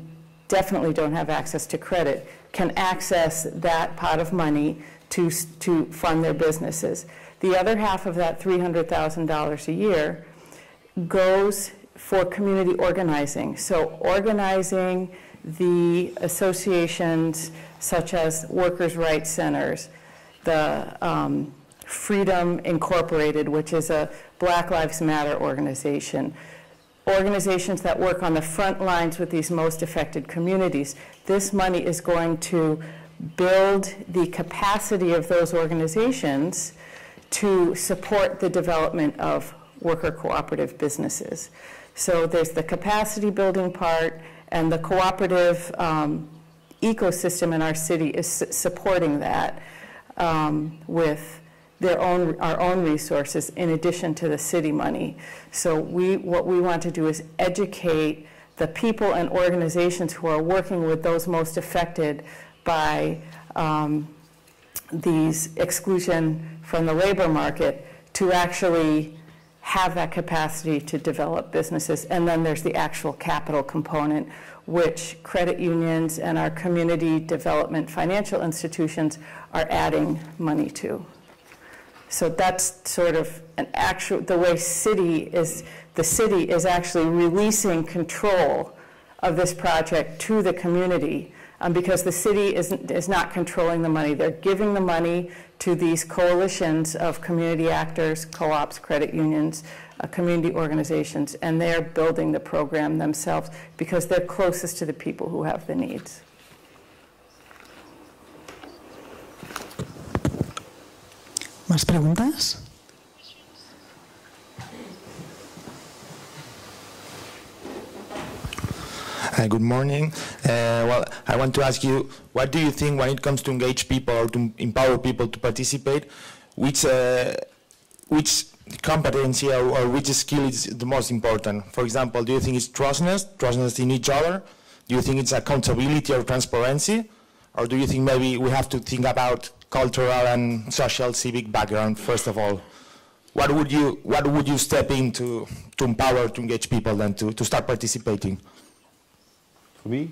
definitely don't have access to credit, can access that pot of money to, to fund their businesses. The other half of that three hundred thousand dollars a year goes for community organizing. So organizing the associations such as workers' rights centers, the um, Freedom Incorporated, which is a Black Lives Matter organization, organizations that work on the front lines with these most affected communities. This money is going to build the capacity of those organizations to support the development of worker cooperative businesses. So there's the capacity building part, and the cooperative um, ecosystem in our city is su supporting that um, with their own, our own resources in addition to the city money. So we, what we want to do is educate the people and organizations who are working with those most affected by um, these exclusion from the labor market to actually have that capacity to develop businesses. And then there's the actual capital component, which credit unions and our community development financial institutions are adding money to. So that's sort of an actual, the way city is, the city is actually releasing control of this project to the community um, because the city isn't, is not controlling the money. They're giving the money to these coalitions of community actors, co-ops, credit unions, uh, community organizations, and they're building the program themselves because they're closest to the people who have the needs. ¿Más preguntas? Uh, good morning. Uh, well, I want to ask you, what do you think when it comes to engage people or to empower people to participate, which, uh, which competency or, or which skill is the most important? For example, do you think it's trustness, trustness in each other? Do you think it's accountability or transparency? Or do you think maybe we have to think about cultural and social civic background, first of all? What would you, what would you step in to, to empower, to engage people and to, to start participating? For me?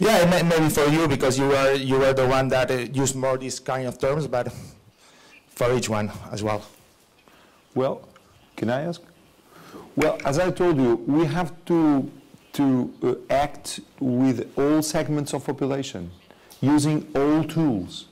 Yeah, maybe for you, because you were you were the one that uh, used more these kind of terms, but for each one as well. Well, can I ask? Well, as I told you, we have to to uh, act with all segments of population, using all tools.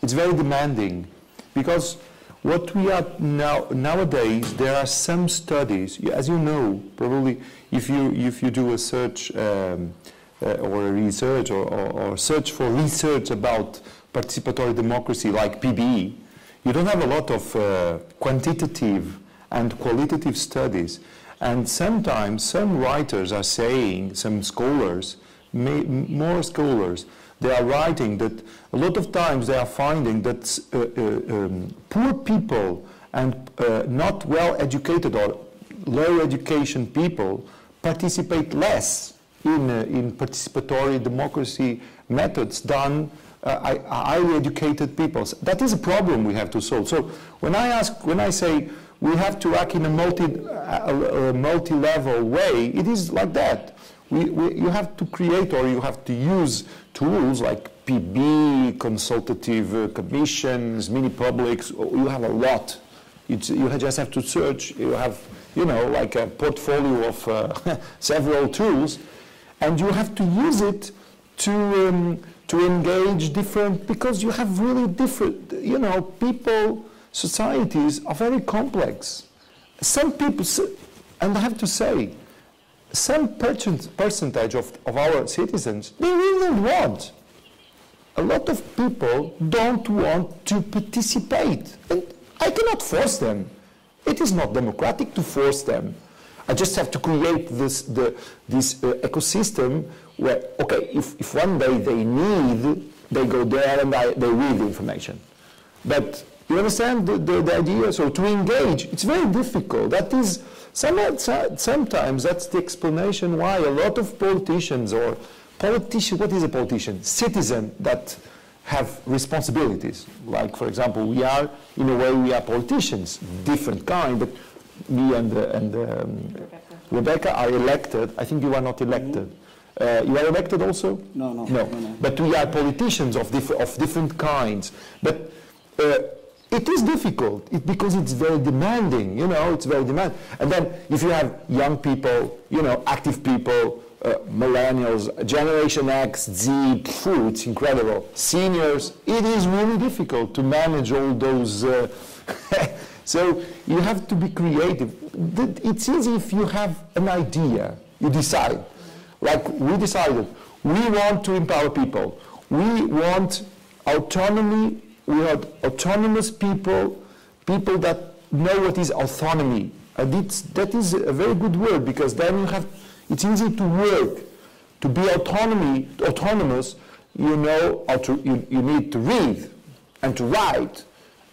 It's very demanding, because what we are now nowadays, there are some studies, as you know, probably. If you, if you do a search um, uh, or a research or, or, or search for research about participatory democracy like P B E, you don't have a lot of uh, quantitative and qualitative studies. And sometimes some writers are saying, some scholars, may, more scholars, they are writing that a lot of times they are finding that uh, uh, um, poor people and uh, not well educated or low education people participate less in, uh, in participatory democracy methods than uh, highly educated people. That is a problem we have to solve. So when I ask, when I say we have to act in a multi, uh, a multi-level way, it is like that. We, we, you have to create or you have to use tools like P B, consultative uh, commissions, mini-publics. You have a lot. It's, you just have to search. You have, you know, like a portfolio of uh, several tools, and you have to use it to, um, to engage different, because you have really different, you know, people, societies are very complex. Some people, and I have to say, some percentage of, of our citizens, they really don't want. A lot of people don't want to participate, and I cannot force them. It is not democratic to force them. I just have to create this, the, this uh, ecosystem where, okay, if, if one day they need, they go there and I, they read the information. But you understand the, the, the idea? So to engage, it's very difficult. That is, some, sometimes that's the explanation why a lot of politicians or politician, what is a politician? Citizen that have responsibilities. Like, for example, we are, in a way, we are politicians, different kind, but me and, uh, and um, Rebecca. Rebecca are elected. I think you are not elected. Mm-hmm. uh, you are elected also? No, no. No, no, no. But we are politicians of, diff of different kinds. But uh, it is difficult it, because it's very demanding, you know, it's very demanding. And then if you have young people, you know, active people, Uh, millennials, Generation X, Z, phew, it's incredible. Seniors, it is really difficult to manage all those. Uh, so you have to be creative. It's easy if you have an idea. You decide. Like we decided, we want to empower people. We want autonomy. We want autonomous people, people that know what is autonomy. And it's, that is a very good word, because then you have. It's easy to work, to be autonomy, autonomous, you know, or to, you, you need to read, and to write,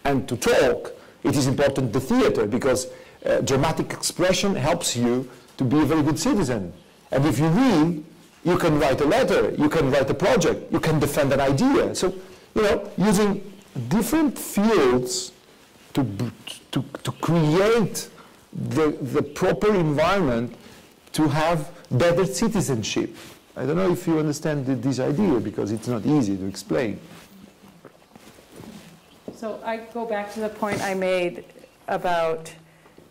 and to talk. It is important, the theater, because uh, dramatic expression helps you to be a very good citizen. And if you read, you can write a letter, you can write a project, you can defend an idea. So, you know, using different fields to, to, to create the, the proper environment to have better citizenship. I don't know if you understand the, this idea, because it's not easy to explain. So I go back to the point I made about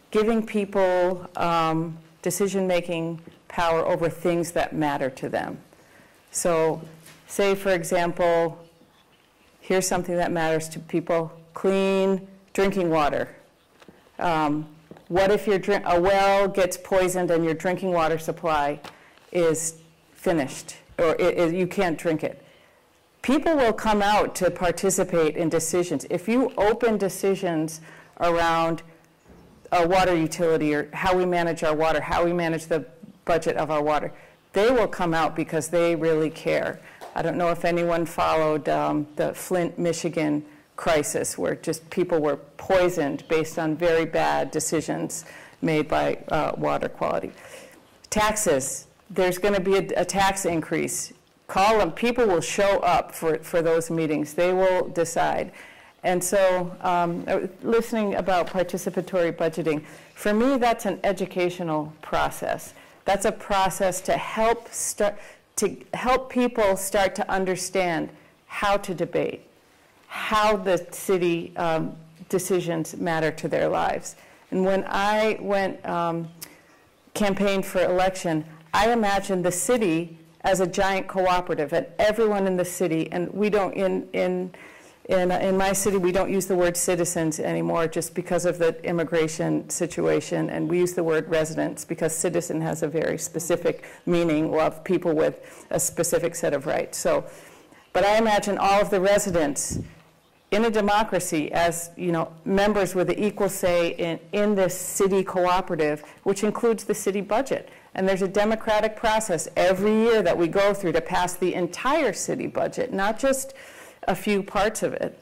giving people um, decision-making power over things that matter to them. So say, for example, here's something that matters to people, clean drinking water. Um, what if your drink, a well gets poisoned and your drinking water supply is finished, or it, it, you can't drink it? People will come out to participate in decisions. If you open decisions around a water utility or how we manage our water, how we manage the budget of our water, they will come out because they really care. I don't know if anyone followed um, the Flint, Michigan crisis, where just people were poisoned based on very bad decisions made by uh, water quality. Taxes, there's going to be a, a tax increase. Call them, people will show up for, for those meetings. They will decide. And so um, listening about participatory budgeting, for me that's an educational process. That's a process to help start, to help people start to understand how to debate, how the city um, decisions matter to their lives. And when I went um, campaigned for election, I imagined the city as a giant cooperative and everyone in the city, and we don't, in, in, in, in my city, we don't use the word citizens anymore just because of the immigration situation, and we use the word residents because citizen has a very specific meaning of people with a specific set of rights. So, but I imagine all of the residents in a democracy as, you know, members with an equal say in, in this city cooperative, which includes the city budget. And there's a democratic process every year that we go through to pass the entire city budget, not just a few parts of it.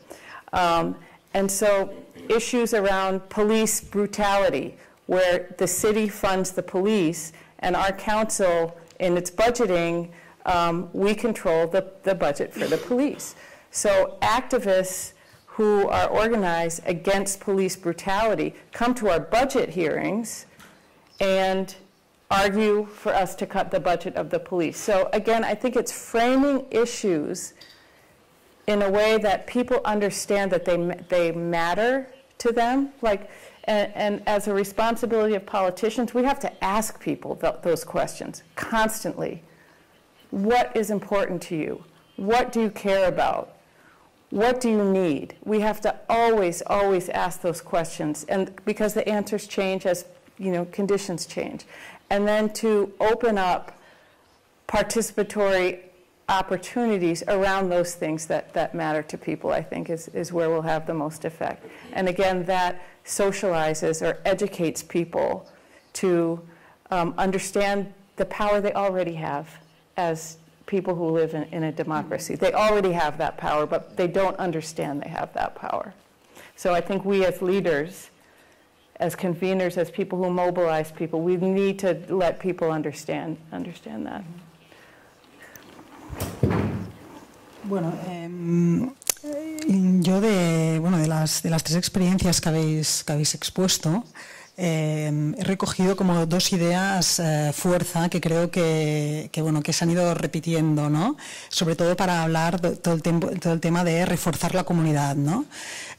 Um, and so issues around police brutality, where the city funds the police and our council in its budgeting, um, we control the, the budget for the police. So activists who are organized against police brutality come to our budget hearings and argue for us to cut the budget of the police. So again, I think it's framing issues in a way that people understand that they, they matter to them. Like, and, and as a responsibility of politicians, we have to ask people th those questions constantly. What is important to you? What do you care about? What do you need? We have to always, always ask those questions, and because the answers change as, you know, conditions change. And then to open up participatory opportunities around those things that, that matter to people, I think, is, is where we'll have the most effect. And again, that socializes or educates people to um, understand the power they already have as people who live in, in a democracy. They already have that power, but they don't understand they have that power. So I think we as leaders, as conveners, as people who mobilize people, we need to let people understand understand that. Bueno, eh, yo de bueno de las de las tres experiencias que habéis que habéis expuesto eh, he recogido como dos ideas eh, fuerza que creo que, que bueno que se han ido repitiendo, ¿no? Sobre todo para hablar de, todo el tiempo todo el tema de reforzar la comunidad, ¿no?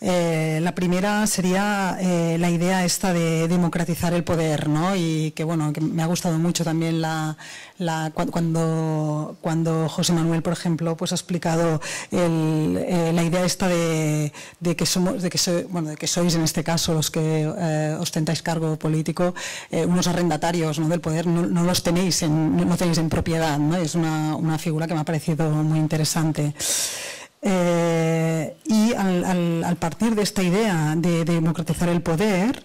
Eh, la primera sería eh, la idea esta de democratizar el poder, ¿no? Y que bueno, que me ha gustado mucho también la, la cuando cuando José Manuel, por ejemplo, pues ha explicado el, eh, la idea esta de, de que somos, de que so, bueno, de que sois en este caso los que eh, ostentáis cargo político, eh, unos arrendatarios, ¿no? Del poder, no, no los tenéis en, no tenéis en propiedad, ¿no? Es una, una figura que me ha parecido muy interesante. Eh, y al, al, al partir de esta idea de, de democratizar el poder,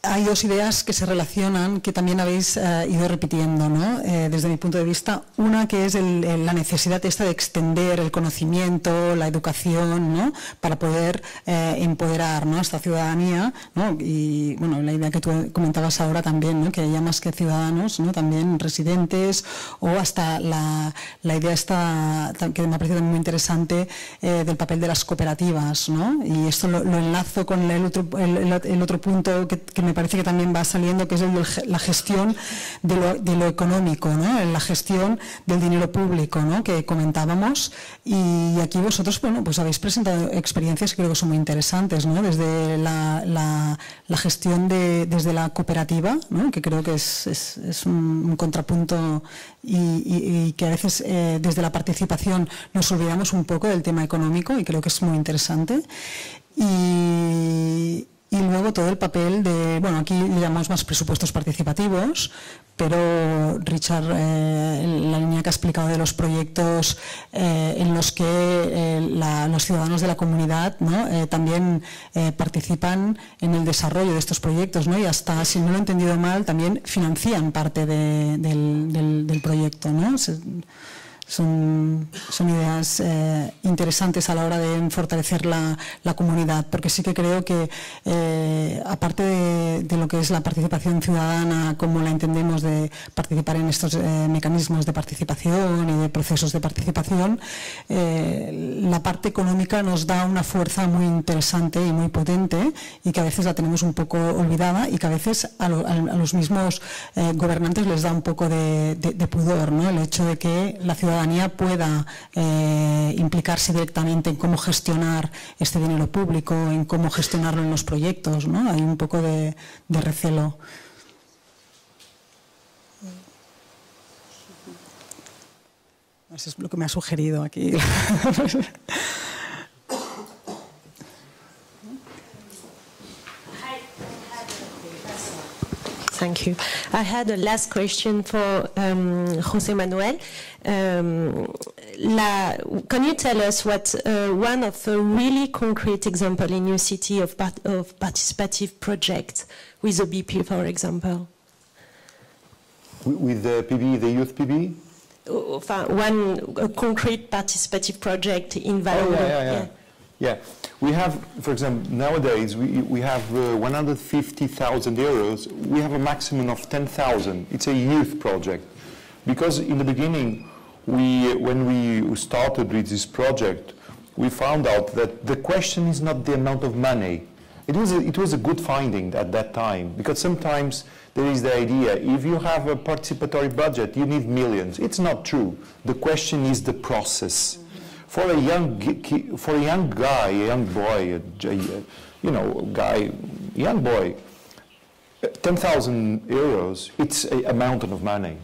hay dos ideas que se relacionan que también habéis eh, ido repitiendo, ¿no? Eh, desde mi punto de vista, una que es el, el, la necesidad esta de extender el conocimiento, la educación, ¿no? Para poder eh, empoderar, ¿no? Esta ciudadanía, ¿no? Y bueno, la idea que tú comentabas ahora también, ¿no? Que ya más que ciudadanos, ¿no? También residentes, o hasta la, la idea esta que me ha parecido muy interesante eh, del papel de las cooperativas, ¿no? Y esto lo, lo enlazo con el otro, el, el otro punto que, que me parece que también va saliendo, que es el de la gestión de lo, de lo económico, ¿no? La gestión del dinero público, ¿no?, que comentábamos. Y aquí vosotros, bueno, pues habéis presentado experiencias que creo que son muy interesantes, ¿no? Desde la, la, la gestión de, desde la cooperativa, ¿no?, que creo que es, es, es un, un contrapunto y, y, y que a veces eh, desde la participación nos olvidamos un poco del tema económico, y creo que es muy interesante. Y, y luego todo el papel de, bueno, aquí le llamamos más presupuestos participativos, pero Richard, eh, la línea que ha explicado de los proyectos eh, en los que eh, la, los ciudadanos de la comunidad, ¿no?, eh, también eh, participan en el desarrollo de estos proyectos, ¿no?, y hasta, si no lo he entendido mal, también financian parte de, del, del, del proyecto, ¿no? Se, Son, son ideas eh, interesantes a la hora de fortalecer la, la comunidad, porque sí que creo que, eh, aparte de, de lo que es la participación ciudadana, como la entendemos, de participar en estos eh, mecanismos de participación y de procesos de participación, eh, la parte económica nos da una fuerza muy interesante y muy potente, y que a veces la tenemos un poco olvidada, y que a veces a, lo, a los mismos eh, gobernantes les da un poco de, de, de pudor, ¿no?, el hecho de que la ciudadanía pueda eh, implicarse directamente en cómo gestionar este dinero público, en cómo gestionarlo en los proyectos, ¿no? Hay un poco de, de recelo. Eso es lo que me ha sugerido aquí. Thank you. I had a last question for um, José Manuel. Um, la, can you tell us what uh, one of a really concrete example in your city of, part, of participative projects with the B P, for example? With the P B, the youth P B? One a concrete participative project in Valongo. Oh, yeah, yeah, yeah. Yeah. Yeah. We have, for example, nowadays we, we have uh, one hundred fifty thousand euros. We have a maximum of ten thousand. It's a youth project. Because in the beginning, we, when we started with this project, we found out that the question is not the amount of money. It was a, it was a good finding at that time, because sometimes there is the idea, if you have a participatory budget, you need millions. It's not true. The question is the process. For a young, for a young guy, a young boy, a, you know, guy, young boy, ten thousand euros, it's a, a mountain of money.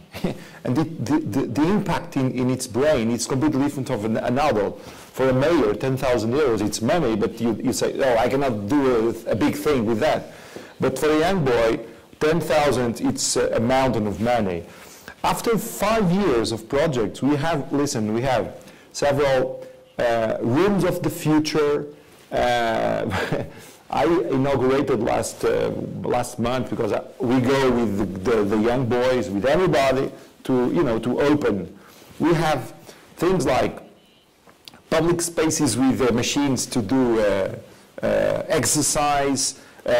And the, the, the, the impact in, in its brain is completely different of an, an adult. For a mayor, ten thousand euros, it's money, but you, you say, oh, I cannot do a, a big thing with that. But for a young boy, ten thousand, it's a, a mountain of money. After five years of projects, we have, listen, we have several uh, rooms of the future. Uh, I inaugurated last uh, last month, because I, we go with the, the, the young boys, with everybody, to you know to open. We have things like public spaces with uh, machines to do uh, uh, exercise, uh,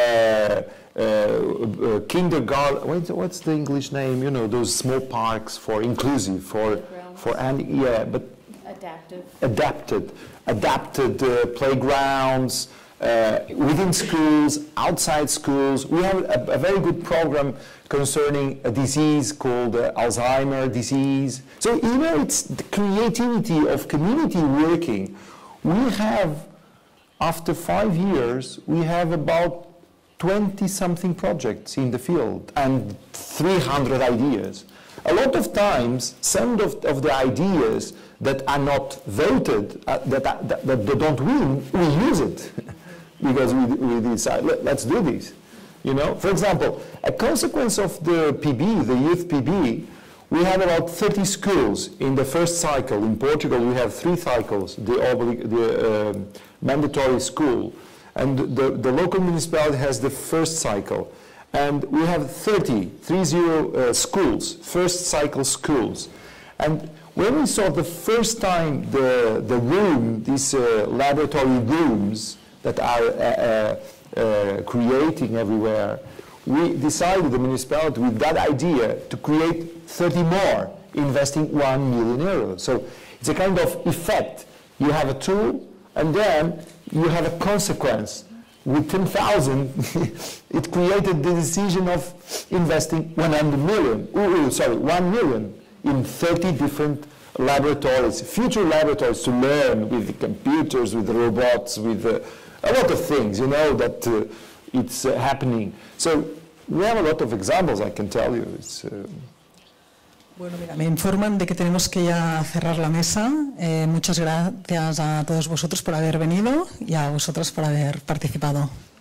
uh, uh, kindergarten. What's, what's the English name? You know those small parks for inclusive for for and yeah, but. Adaptive. Adapted, adapted uh, playgrounds, uh, within schools, outside schools. We have a, a very good program concerning a disease called uh, Alzheimer disease. So, you know, it's the creativity of community working. We have, after five years, we have about twenty-something projects in the field and three hundred ideas. A lot of times, some of, of the ideas that are not voted, uh, that, that, that, that don't win, we use it. Because we, we decide, Let, let's do this. You know, for example, a consequence of the P B, the youth P B, we had about thirty schools in the first cycle. In Portugal, we have three cycles, the, the uh, mandatory school. And the, the local municipality has the first cycle. And we have thirty, thirty uh, schools, first cycle schools. And when we saw the first time the, the room, these uh, laboratory rooms that are uh, uh, uh, creating everywhere, we decided, the municipality, with that idea to create thirty more, investing one million euros. So it's a kind of effect. You have a tool, and then you have a consequence. with ten thousand, it created the decision of investing one hundred million, ooh, ooh, sorry, one million in thirty different laboratories, future laboratories to learn with the computers, with the robots, with uh, a lot of things, you know, that uh, it's uh, happening. So we have a lot of examples, I can tell you. It's, uh, Bueno, mira, me informan de que tenemos que ya cerrar la mesa. Eh, muchas gracias a todos vosotros por haber venido y a vosotras por haber participado.